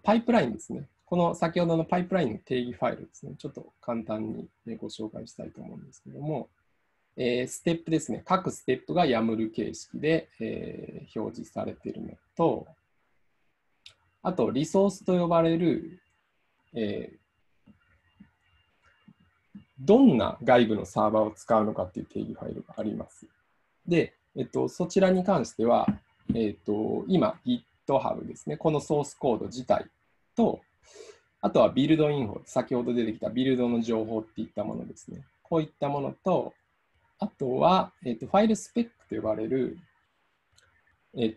パイプラインですね。この先ほどのパイプラインの定義ファイルですね、ちょっと簡単にご紹介したいと思うんですけども、ステップですね、各ステップが YAML 形式で表示されているのと、あと、リソースと呼ばれる、どんな外部のサーバーを使うのかという定義ファイルがあります。で、そちらに関しては、今、GitHub ですね、このソースコード自体と、あとはビルドインフォ、先ほど出てきたビルドの情報っていったものですね。こういったものと、あとは、ファイルスペックと呼ばれる、いわ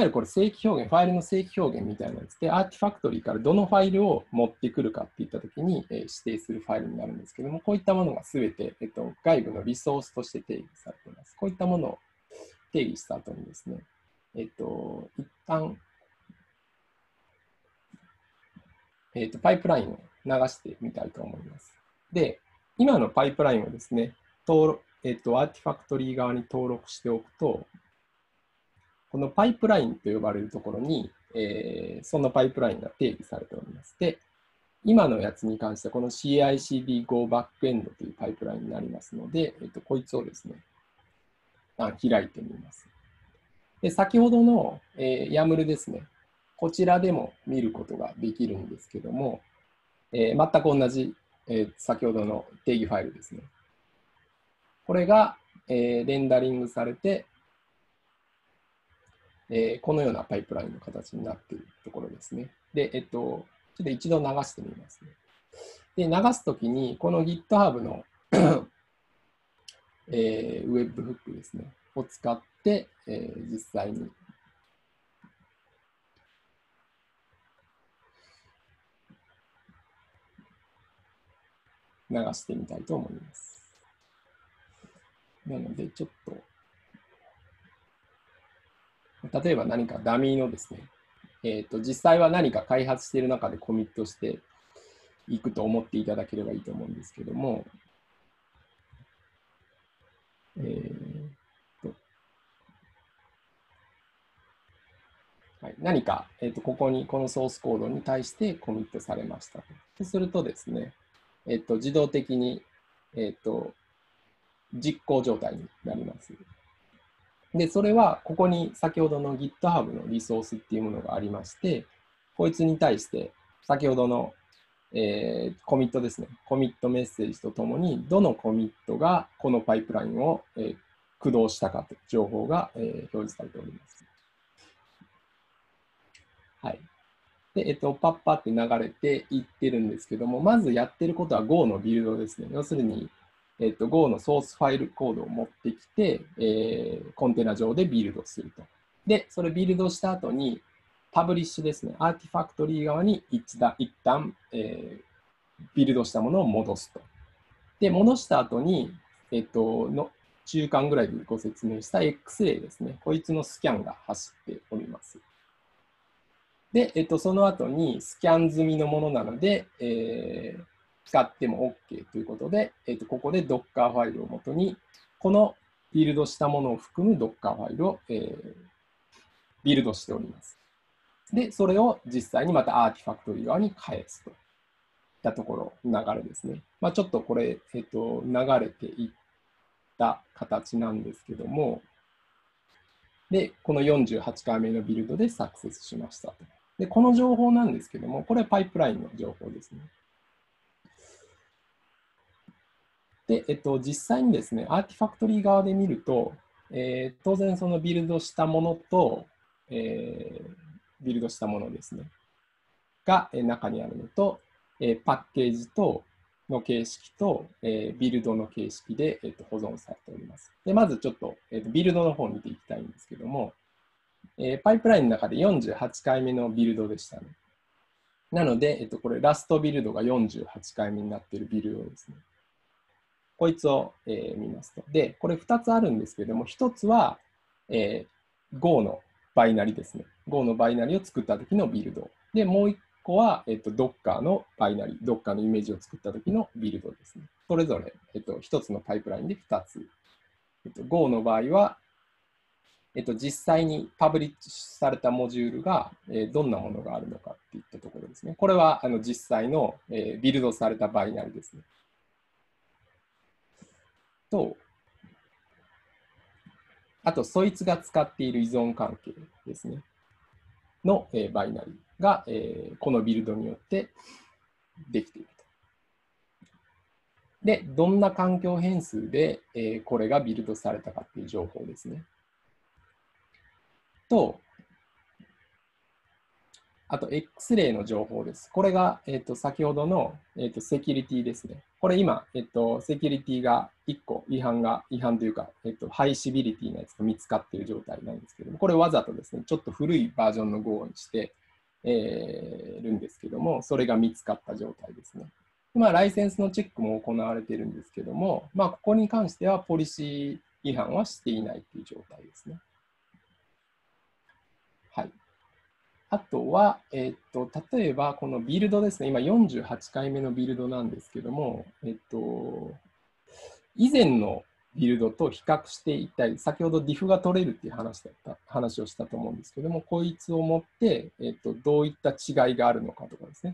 ゆるこれ正規表現、ファイルの正規表現みたいなやつで、アーティファクトリーからどのファイルを持ってくるかっていったときに、指定するファイルになるんですけども、こういったものが全て、外部のリソースとして定義されています。こういったものを定義した後にですね、一旦、パイプラインを流してみたいと思います。で、今のパイプラインをですね、アーティファクトリー側に登録しておくと、このパイプラインと呼ばれるところに、そのパイプラインが定義されております。で、今のやつに関しては、この CICD-Go バックエンドというパイプラインになりますので、こいつをですね、開いてみます。で、先ほどの、YAML ですね。こちらでも見ることができるんですけども、全く同じ、先ほどの定義ファイルですね。これが、レンダリングされて、このようなパイプラインの形になっているところですね。で、ちょっと一度流してみますね。で、流すときに、この GitHub の、Webhook ですね、を使って、実際に流してみたいと思います。なので、ちょっと、例えば何かダミーのですね、実際は何か開発している中でコミットしていくと思っていただければいいと思うんですけども、はい、何か、ここに、このソースコードに対してコミットされました。そうするとですね、自動的に、実行状態になります。で、それはここに先ほどの GitHub のリソースっていうものがありまして、こいつに対して先ほどの、コミットですね、コミットメッセージとともに、どのコミットがこのパイプラインを、駆動したかという情報が、表示されております。はい。で、パッパって流れていってるんですけども、まずやってることは Go のビルドですね。要するに、Go のソースファイルコードを持ってきて、コンテナ上でビルドすると。で、それビルドした後に、パブリッシュですね、アーティファクトリー側に一旦、ビルドしたものを戻すと。で、戻した後に、の中間ぐらいでご説明した X-Ray ですね、こいつのスキャンが走っております。で、その後にスキャン済みのものなので、使っても OK ということで、ここで Docker ファイルをもとに、このビルドしたものを含む Docker ファイルを、ビルドしております。で、それを実際にまたアーティファクトリー側に返すといったところ、流れですね。まあ、ちょっとこれ、流れていった形なんですけども、で、この48回目のビルドで作成しましたと。で、この情報なんですけども、これはパイプラインの情報ですね。で、実際にですね、アーティファクトリー側で見ると、当然そのビルドしたものと、ビルドしたものですね、が中にあるのと、パッケージとの形式と、ビルドの形式で、保存されております。で、まずちょっと、ビルドの方を見ていきたいんですけども、パイプラインの中で48回目のビルドでしたね。なので、これラストビルドが48回目になっているビルドですね。こいつを、見ますと。で、これ2つあるんですけども、1つは、Go のバイナリですね。Go のバイナリを作った時のビルド。で、もう1個は、Docker のバイナリ、Docker のイメージを作った時のビルドですね。それぞれ、1つのパイプラインで2つ。Go の場合は、実際にパブリッシュされたモジュールが、どんなものがあるのかっていったところですね。これは実際の、ビルドされたバイナリですね。と、あと、そいつが使っている依存関係ですね。の、バイナリが、このビルドによってできていると。で、どんな環境変数で、これがビルドされたかっていう情報ですね。と、あと X-Ray の情報です。これが、先ほどの、セキュリティですね。これ今、セキュリティが1個違反というか、ハイシビリティなやつが見つかっている状態なんですけども、これわざとですね、ちょっと古いバージョンの Go にして、るんですけども、それが見つかった状態ですね。まあ、ライセンスのチェックも行われているんですけども、まあ、ここに関してはポリシー違反はしていないという状態ですね。はい。あとは、例えばこのビルドですね、今48回目のビルドなんですけども、以前のビルドと比較していったり、先ほど diff が取れるっていう話をしたと思うんですけども、こいつを持って、どういった違いがあるのかとかです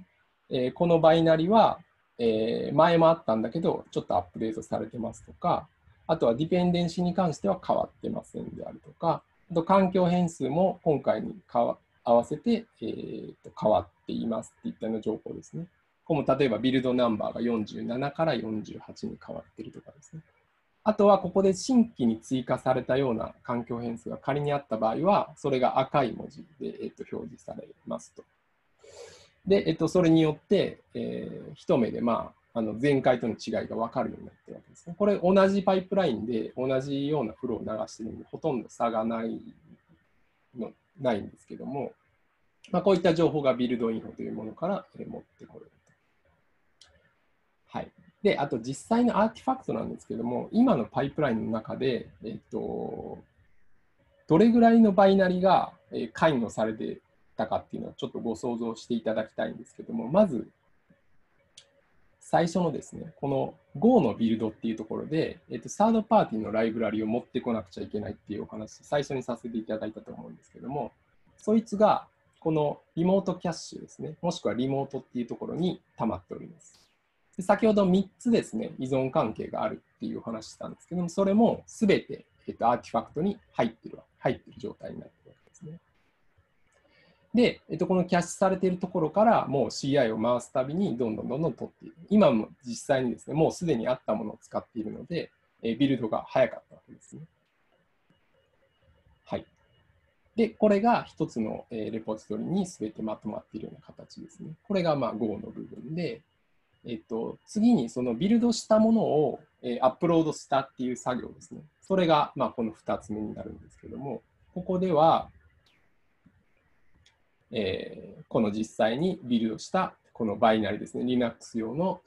ね、このバイナリは、前もあったんだけど、ちょっとアップデートされてますとか、あとはディペンデンシーに関しては変わってませんであるとか、あと環境変数も今回に合わせて、変わっていますっていったような情報ですね。ここも例えばビルドナンバーが47から48に変わっているとかですね。あとはここで新規に追加されたような環境変数が仮にあった場合は、それが赤い文字で、表示されますと。で、それによって、一目で、まあ、前回との違いが分かるようになっているわけですね。これ同じパイプラインで同じようなフローを流しているので、ほとんど差がないんですけども、まあ、こういった情報がビルドインフォというものから持ってこれると。はい。で、あと実際のアーティファクトなんですけども、今のパイプラインの中で、どれぐらいのバイナリが関与されてたかっていうのはちょっとご想像していただきたいんですけども、まず最初のですね、この Go のビルドっていうところで、サードパーティーのライブラリを持ってこなくちゃいけないっていうお話、最初にさせていただいたと思うんですけども、そいつがこのリモートキャッシュですね、もしくはリモートっていうところに溜まっております。で、先ほど3つですね、依存関係があるっていうお話したんですけども、それもすべて、アーティファクトに入ってる状態になっているわけですね。で、このキャッシュされているところから、もう CI を回すたびにどんどん取っている。今も実際にですね、もうすでにあったものを使っているので、ビルドが早かったわけですね。はい。で、これが一つのレポジトリに全てまとまっているような形ですね。これがまあ Go の部分で、次にそのビルドしたものをアップロードしたっていう作業ですね。それがまあこの2つ目になるんですけども、ここでは、この実際にビルドしたこのバイナリですね、Linux 用の、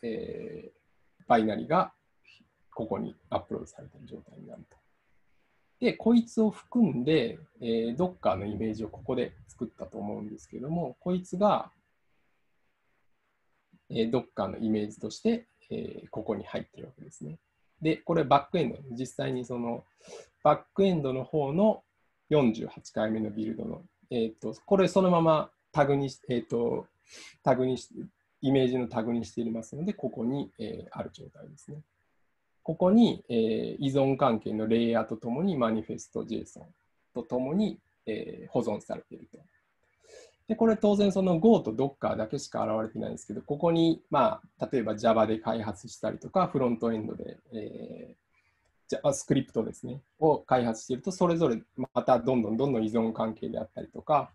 バイナリがここにアップロードされている状態になると。で、こいつを含んで、Docker のイメージをここで作ったと思うんですけども、こいつが、Docker のイメージとして、ここに入っているわけですね。で、これバックエンド、実際にそのバックエンドの方の48回目のビルドのこれそのままタグにして、イメージのタグにしていますので、ここに、ある状態ですね。ここに、依存関係のレイヤーとともにマニフェスト JSON とともに、保存されていると。で、で、これ当然その Go と Docker だけしか現れてないんですけど、ここに、まあ、例えば Java で開発したりとか、フロントエンドで、スクリプトですね、を開発していると、それぞれまたどんどん依存関係であったりとか、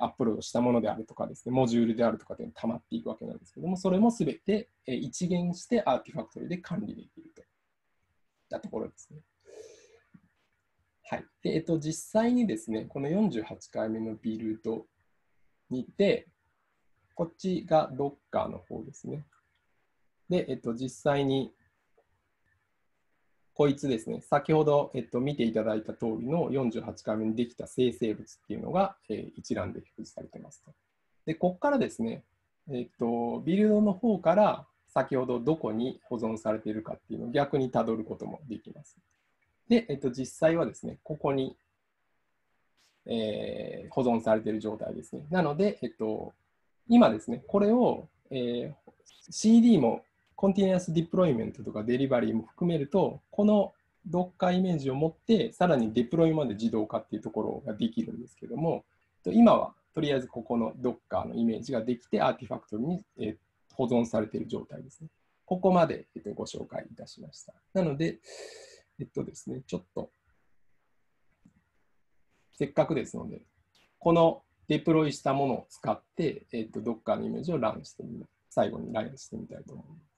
アップロードしたものであるとかですね、モジュールであるとかで溜まっていくわけなんですけども、それもすべて一元してアーティファクトリーで管理できるといったところですね。はい。で、実際にですね、この48回目のビルドにて、こっちが Docker の方ですね。で、実際にこいつですね、先ほど、見ていただいた通りの48回目にできた生成物っていうのが、一覧で表示されてますと。で、ここからですね、ビルドの方から先ほどどこに保存されているかっていうのを逆にたどることもできます。で、実際はですね、ここに、保存されている状態ですね。なので、今ですね、これを、CD もコンティニュアスディプロイメントとかデリバリーも含めると、この Docker イメージを持って、さらにデプロイまで自動化っていうところができるんですけども、今はとりあえずここの Docker のイメージができて、アーティファクトに保存されている状態ですね。ここまでご紹介いたしました。なので、ですね、ちょっとせっかくですので、このデプロイしたものを使って、Docker のイメージをランしてみます。最後にランしてみたいと思います。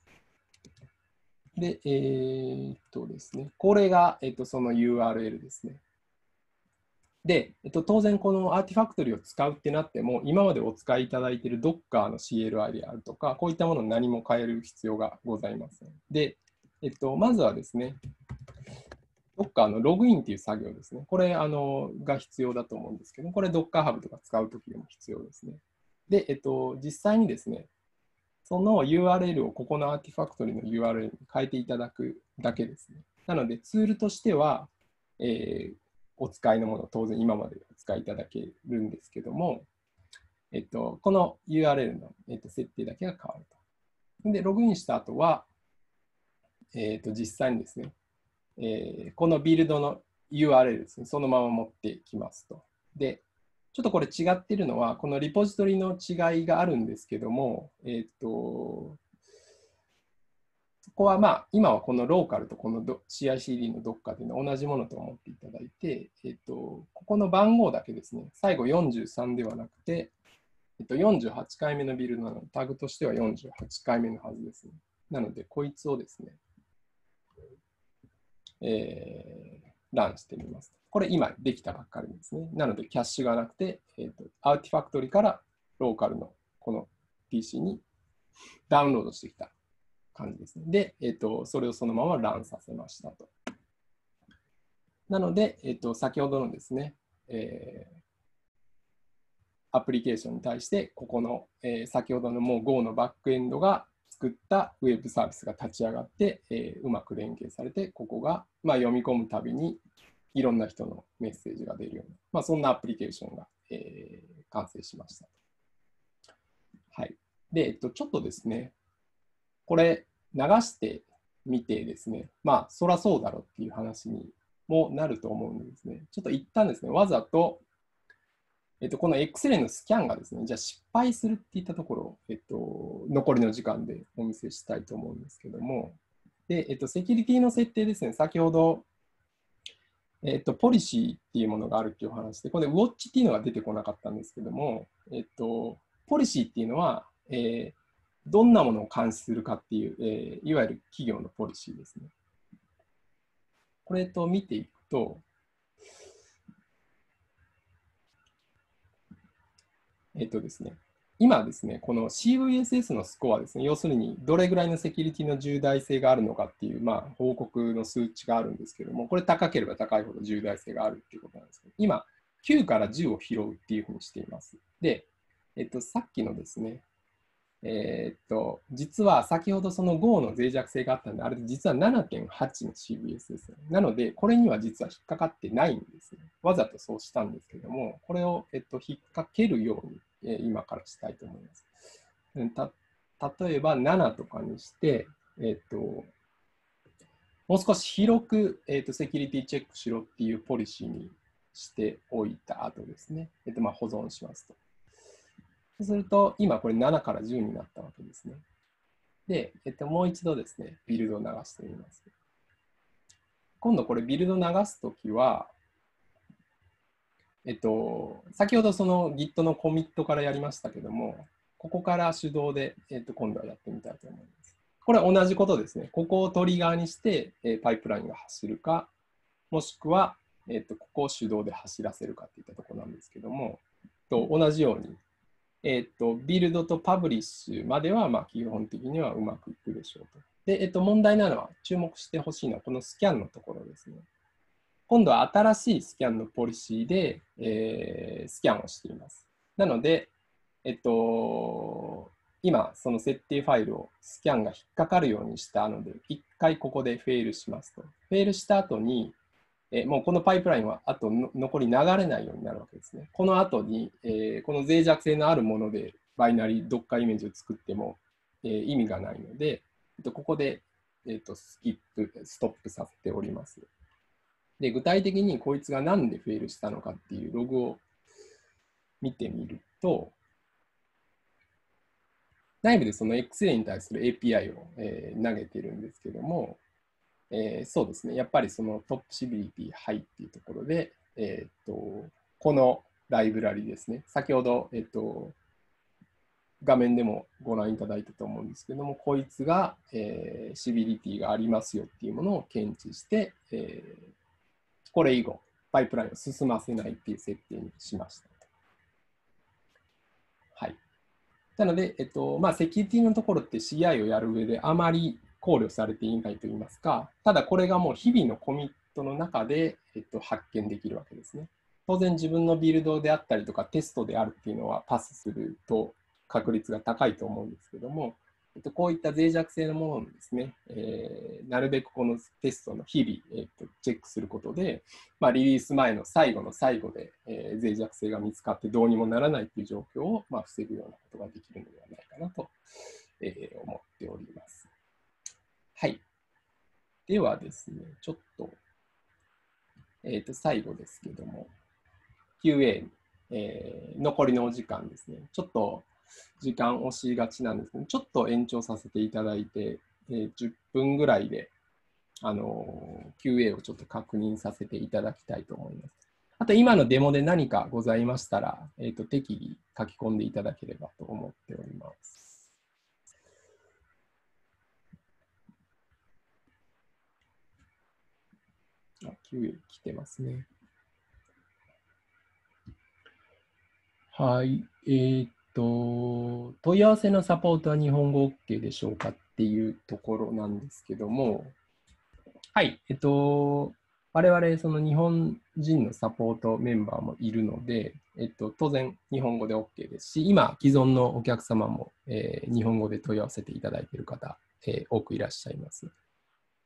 で、ですね、これが、その URL ですね。で、当然このアーティファクトリーを使うってなっても、今までお使いいただいている Docker の CLI であるとか、こういったものを何も変える必要がございません。で、まずはですね、Docker のログインっていう作業ですね。これが必要だと思うんですけど、これ Docker Hub とか使うときでも必要ですね。で、実際にですね、その URL をここのアーティファクトリーの URL に変えていただくだけですね。なのでツールとしては、お使いのものを当然今までお使いいただけるんですけども、この URL の、設定だけが変わると。で、ログインした後は、実際にですね、このビルドの URL ですね、そのまま持ってきますと。で、ちょっとこれ違ってるのは、このリポジトリの違いがあるんですけども、そこはまあ、今はこのローカルとこの CI/CD の Docker というのは同じものと思っていただいて、ここの番号だけですね、最後43ではなくて、48回目のビルドなので、タグとしては48回目のはずですね。なので、こいつをですね、ランしてみます。これ今できたばっかりですね。なのでキャッシュがなくて、アーティファクトリからローカルのこの PC にダウンロードしてきた感じですね。で、それをそのままランさせましたと。なので、先ほどのですね、アプリケーションに対して、ここの、先ほどのもう Go のバックエンドが作ったウェブサービスが立ち上がって、うまく連携されて、ここが、まあ、読み込むたびにいろんな人のメッセージが出るような、まあ、そんなアプリケーションが、完成しました。はい。で、ちょっとですね、これ流してみてですね、まあ、そらそうだろうっていう話にもなると思うんですね。ちょっと一旦ですね、わざと、この X-ray のスキャンがですね、じゃあ失敗するっていったところを、残りの時間でお見せしたいと思うんですけども、で、セキュリティの設定ですね、先ほど、ポリシーっていうものがあるっていうお話で、これ、ウォッチっていうのが出てこなかったんですけども、ポリシーっていうのは、どんなものを監視するかっていう、いわゆる企業のポリシーですね。これと見ていくと、ですね、今ですね、この CVSS のスコアですね、要するにどれぐらいのセキュリティの重大性があるのかっていう、まあ、報告の数値があるんですけども、これ高ければ高いほど重大性があるっていうことなんですけど、今、9から10を拾うっていうふうにしています。で、さっきのですね、実は先ほどその Go の脆弱性があったので、あれ実は 7.8 の CVSS なので、これには実は引っかかってないんですね。わざとそうしたんですけども、これを引っ掛けるように今からしたいと思います。例えば7とかにして、もう少し広くセキュリティチェックしろっていうポリシーにしておいた後ですね、保存しますと。そうすると、今これ7から10になったわけですね。で、もう一度ですね、ビルドを流してみます。今度これビルド流すときは、先ほどその Git のコミットからやりましたけども、ここから手動で、今度はやってみたいと思います。これは同じことですね。ここをトリガーにして、パイプラインが走るか、もしくは、ここを手動で走らせるかといったところなんですけども、同じように、ビルドとパブリッシュまではまあ基本的にはうまくいくでしょうと。で、問題なのは、注目してほしいのはこのスキャンのところですね。今度は新しいスキャンのポリシーで、スキャンをしています。なので、今、その設定ファイルをスキャンが引っかかるようにしたので、一回ここでフェールしますと。フェールした後に、もうこのパイプラインはあと残り流れないようになるわけですね。この後に、この脆弱性のあるものでバイナリー、Docker イメージを作っても、意味がないので、ここで、ストップさせております。で、具体的にこいつが何でフェールしたのかっていうログを見てみると、内部でその X-Ray に対する API を、投げてるんですけども、そうですね、やっぱりそのトップシビリティハイっていうところで、このライブラリですね、先ほど、画面でもご覧いただいたと思うんですけども、こいつが、シビリティがありますよっていうものを検知して、これ以後、パイプラインを進ませないっていう設定にしました。はい。なので、セキュリティのところって CI をやる上であまり考慮されていないといいますか、ただこれがもう日々のコミットの中で、発見できるわけですね。当然自分のビルドであったりとかテストであるっていうのはパスすると確率が高いと思うんですけども、こういった脆弱性のものをですね、なるべくこのテストの日々、チェックすることで、リリース前の最後の最後で、脆弱性が見つかってどうにもならないという状況を、防ぐようなことができるのではないかなと、思っております。はい。ではですね、ちょっと、最後ですけども、QA、残りのお時間ですね。ちょっと時間押しがちなんですけど、ちょっと延長させていただいて、10分ぐらいで、QA をちょっと確認させていただきたいと思います。あと、今のデモで何かございましたら、適宜書き込んでいただければと思っております。あ、QA 来てますね。はい。問い合わせのサポートは日本語 OK でしょうかっていうところなんですけども、はい、我々その日本人のサポートメンバーもいるので、当然日本語で OK ですし、今既存のお客様も、日本語で問い合わせていただいている方、多くいらっしゃいます。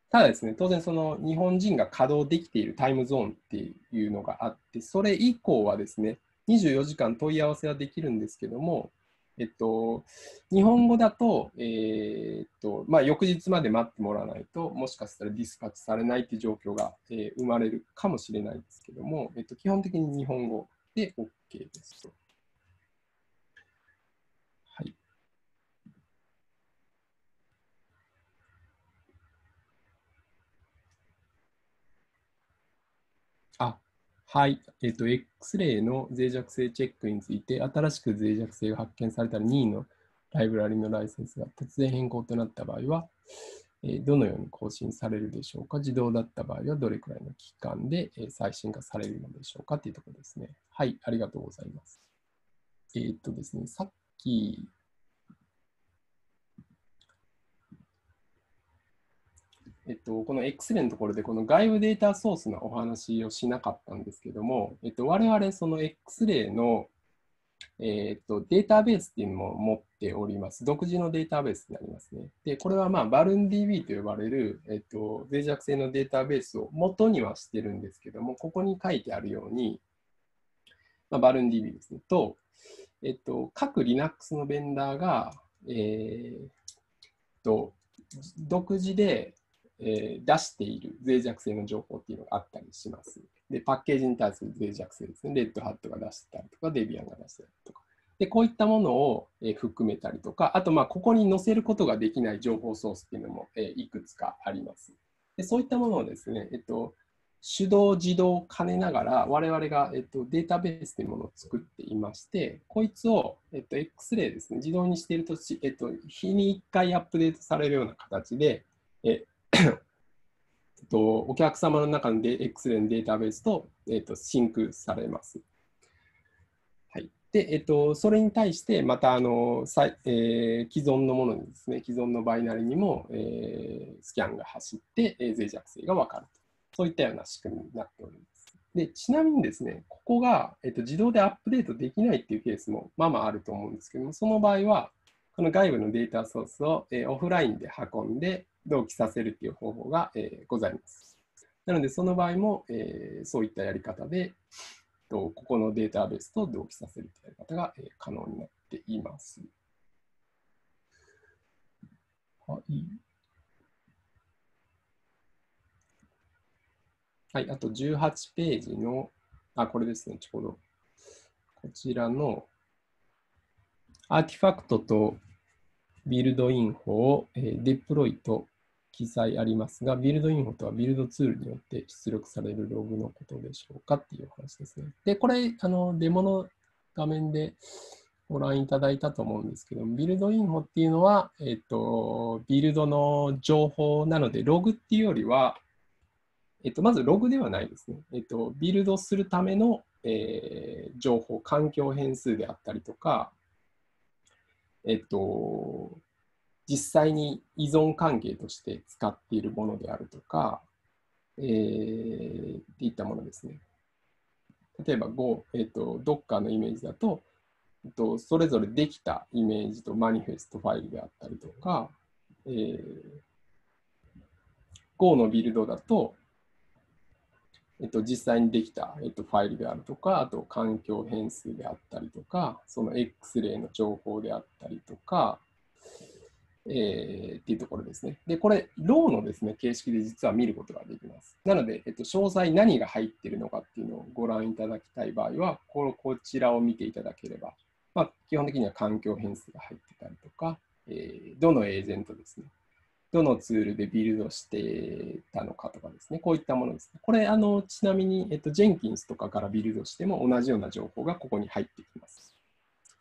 ただですね、当然その日本人が稼働できているタイムゾーンっていうのがあって、それ以降はですね、24時間問い合わせはできるんですけども、日本語だと、翌日まで待ってもらわないと、もしかしたらディスパッチされないという状況が、生まれるかもしれないんですけども、基本的に日本語で OK ですと。はい。あ、はい、X-Ray の脆弱性チェックについて、新しく脆弱性が発見されたら任意のライブラリのライセンスが突然変更となった場合は、どのように更新されるでしょうか、自動だった場合はどれくらいの期間で最新化されるのでしょうかというところですね。はい、ありがとうございます。ですね、さっき、この X-Ray のところでこの外部データソースのお話をしなかったんですけども、我々その X-Ray の、データベースっていうのも持っております。独自のデータベースになりますね。で、これはバルン DB と呼ばれる、脆弱性のデータベースを元にはしてるんですけども、ここに書いてあるように、バルン DB ですね、と、各 Linux のベンダーが、独自で出している脆弱性の情報っていうのがあったりします。で、パッケージに対する脆弱性ですね。RedHat が出してたりとか、Debian が出してたりとか。で、こういったものを含めたりとか、あと、ここに載せることができない情報ソースっていうのもいくつかあります。で、そういったものをですね、手動、自動兼ねながら、我々がデータベースというものを作っていまして、こいつをX-Rayですね、自動にしていると、日に1回アップデートされるような形で、お客様の中のX-Rayのデータベースとシンクされます。で、それに対して、また既存のものにですね、既存のバイナリにも、スキャンが走って、脆弱性が分かると。そういったような仕組みになっております。で、ちなみにですね、ここが、自動でアップデートできないっていうケースもあると思うんですけども、その場合は、この外部のデータソースを、オフラインで運んで同期させるっていう方法が、ございます。なので、その場合も、そういったやり方で、ここのデータベースと同期させるというやり方が可能になっています。はい。はい、あと18ページの、これですね、ちょうど。こちらのアーティファクトとビルドインフォをデプロイと記載ありますが、ビルドインフォとはビルドツールによって出力されるログのことでしょうかっていう話ですね。で、これ、デモの画面でご覧いただいたと思うんですけど、ビルドインフォっていうのは、ビルドの情報なので、ログっていうよりは、まずログではないですね。ビルドするための、情報、環境変数であったりとか、実際に依存関係として使っているものであるとか、っていったものですね。例えば Go、Docker のイメージだと、それぞれできたイメージとマニフェストファイルであったりとか、Go のビルドだと、実際にできた、ファイルであるとか、あと環境変数であったりとか、その X-Ray の情報であったりとか、っていうところですね。で、これ、ローのですね、形式で実は見ることができます。なので、詳細何が入っているのかっていうのをご覧いただきたい場合は、こちらを見ていただければ、基本的には環境変数が入ってたりとか、どのエージェントですね、どのツールでビルドしてたのかとかですね、こういったものですね。これ、ちなみに、ジェンキンスとかからビルドしても同じような情報がここに入ってきます。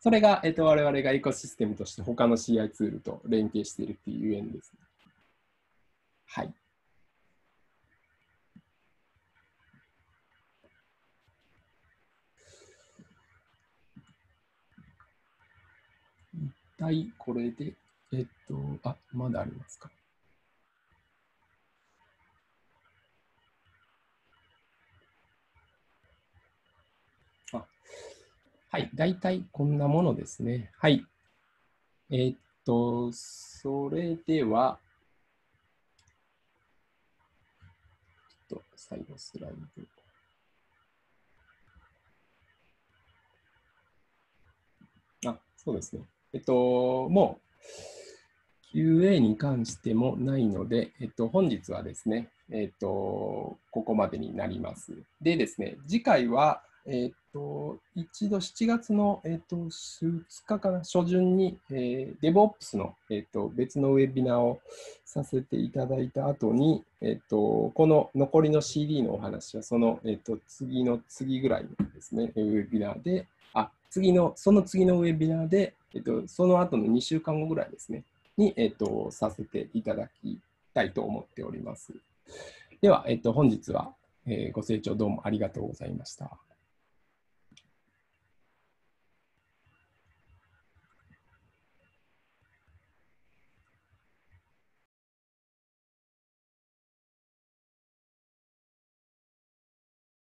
それが、我々がエコシステムとして他の CI ツールと連携しているっていうゆえんですね。はい。一体これで、まだありますか。はい、大体こんなものですね。はい。それでは、ちょっと最後スライド。そうですね。もう QA に関してもないので、本日はですね、ここまでになります。でですね、次回は、一度7月の、2日かな、初旬に、DevOps の、別のウェビナーをさせていただいた後に、この残りの CD のお話は、その、次の次ぐらいのですね、ウェビナーで、その次のウェビナーで、その後の2週間後ぐらいですね、に、させていただきたいと思っております。では、本日は、ご清聴どうもありがとうございました。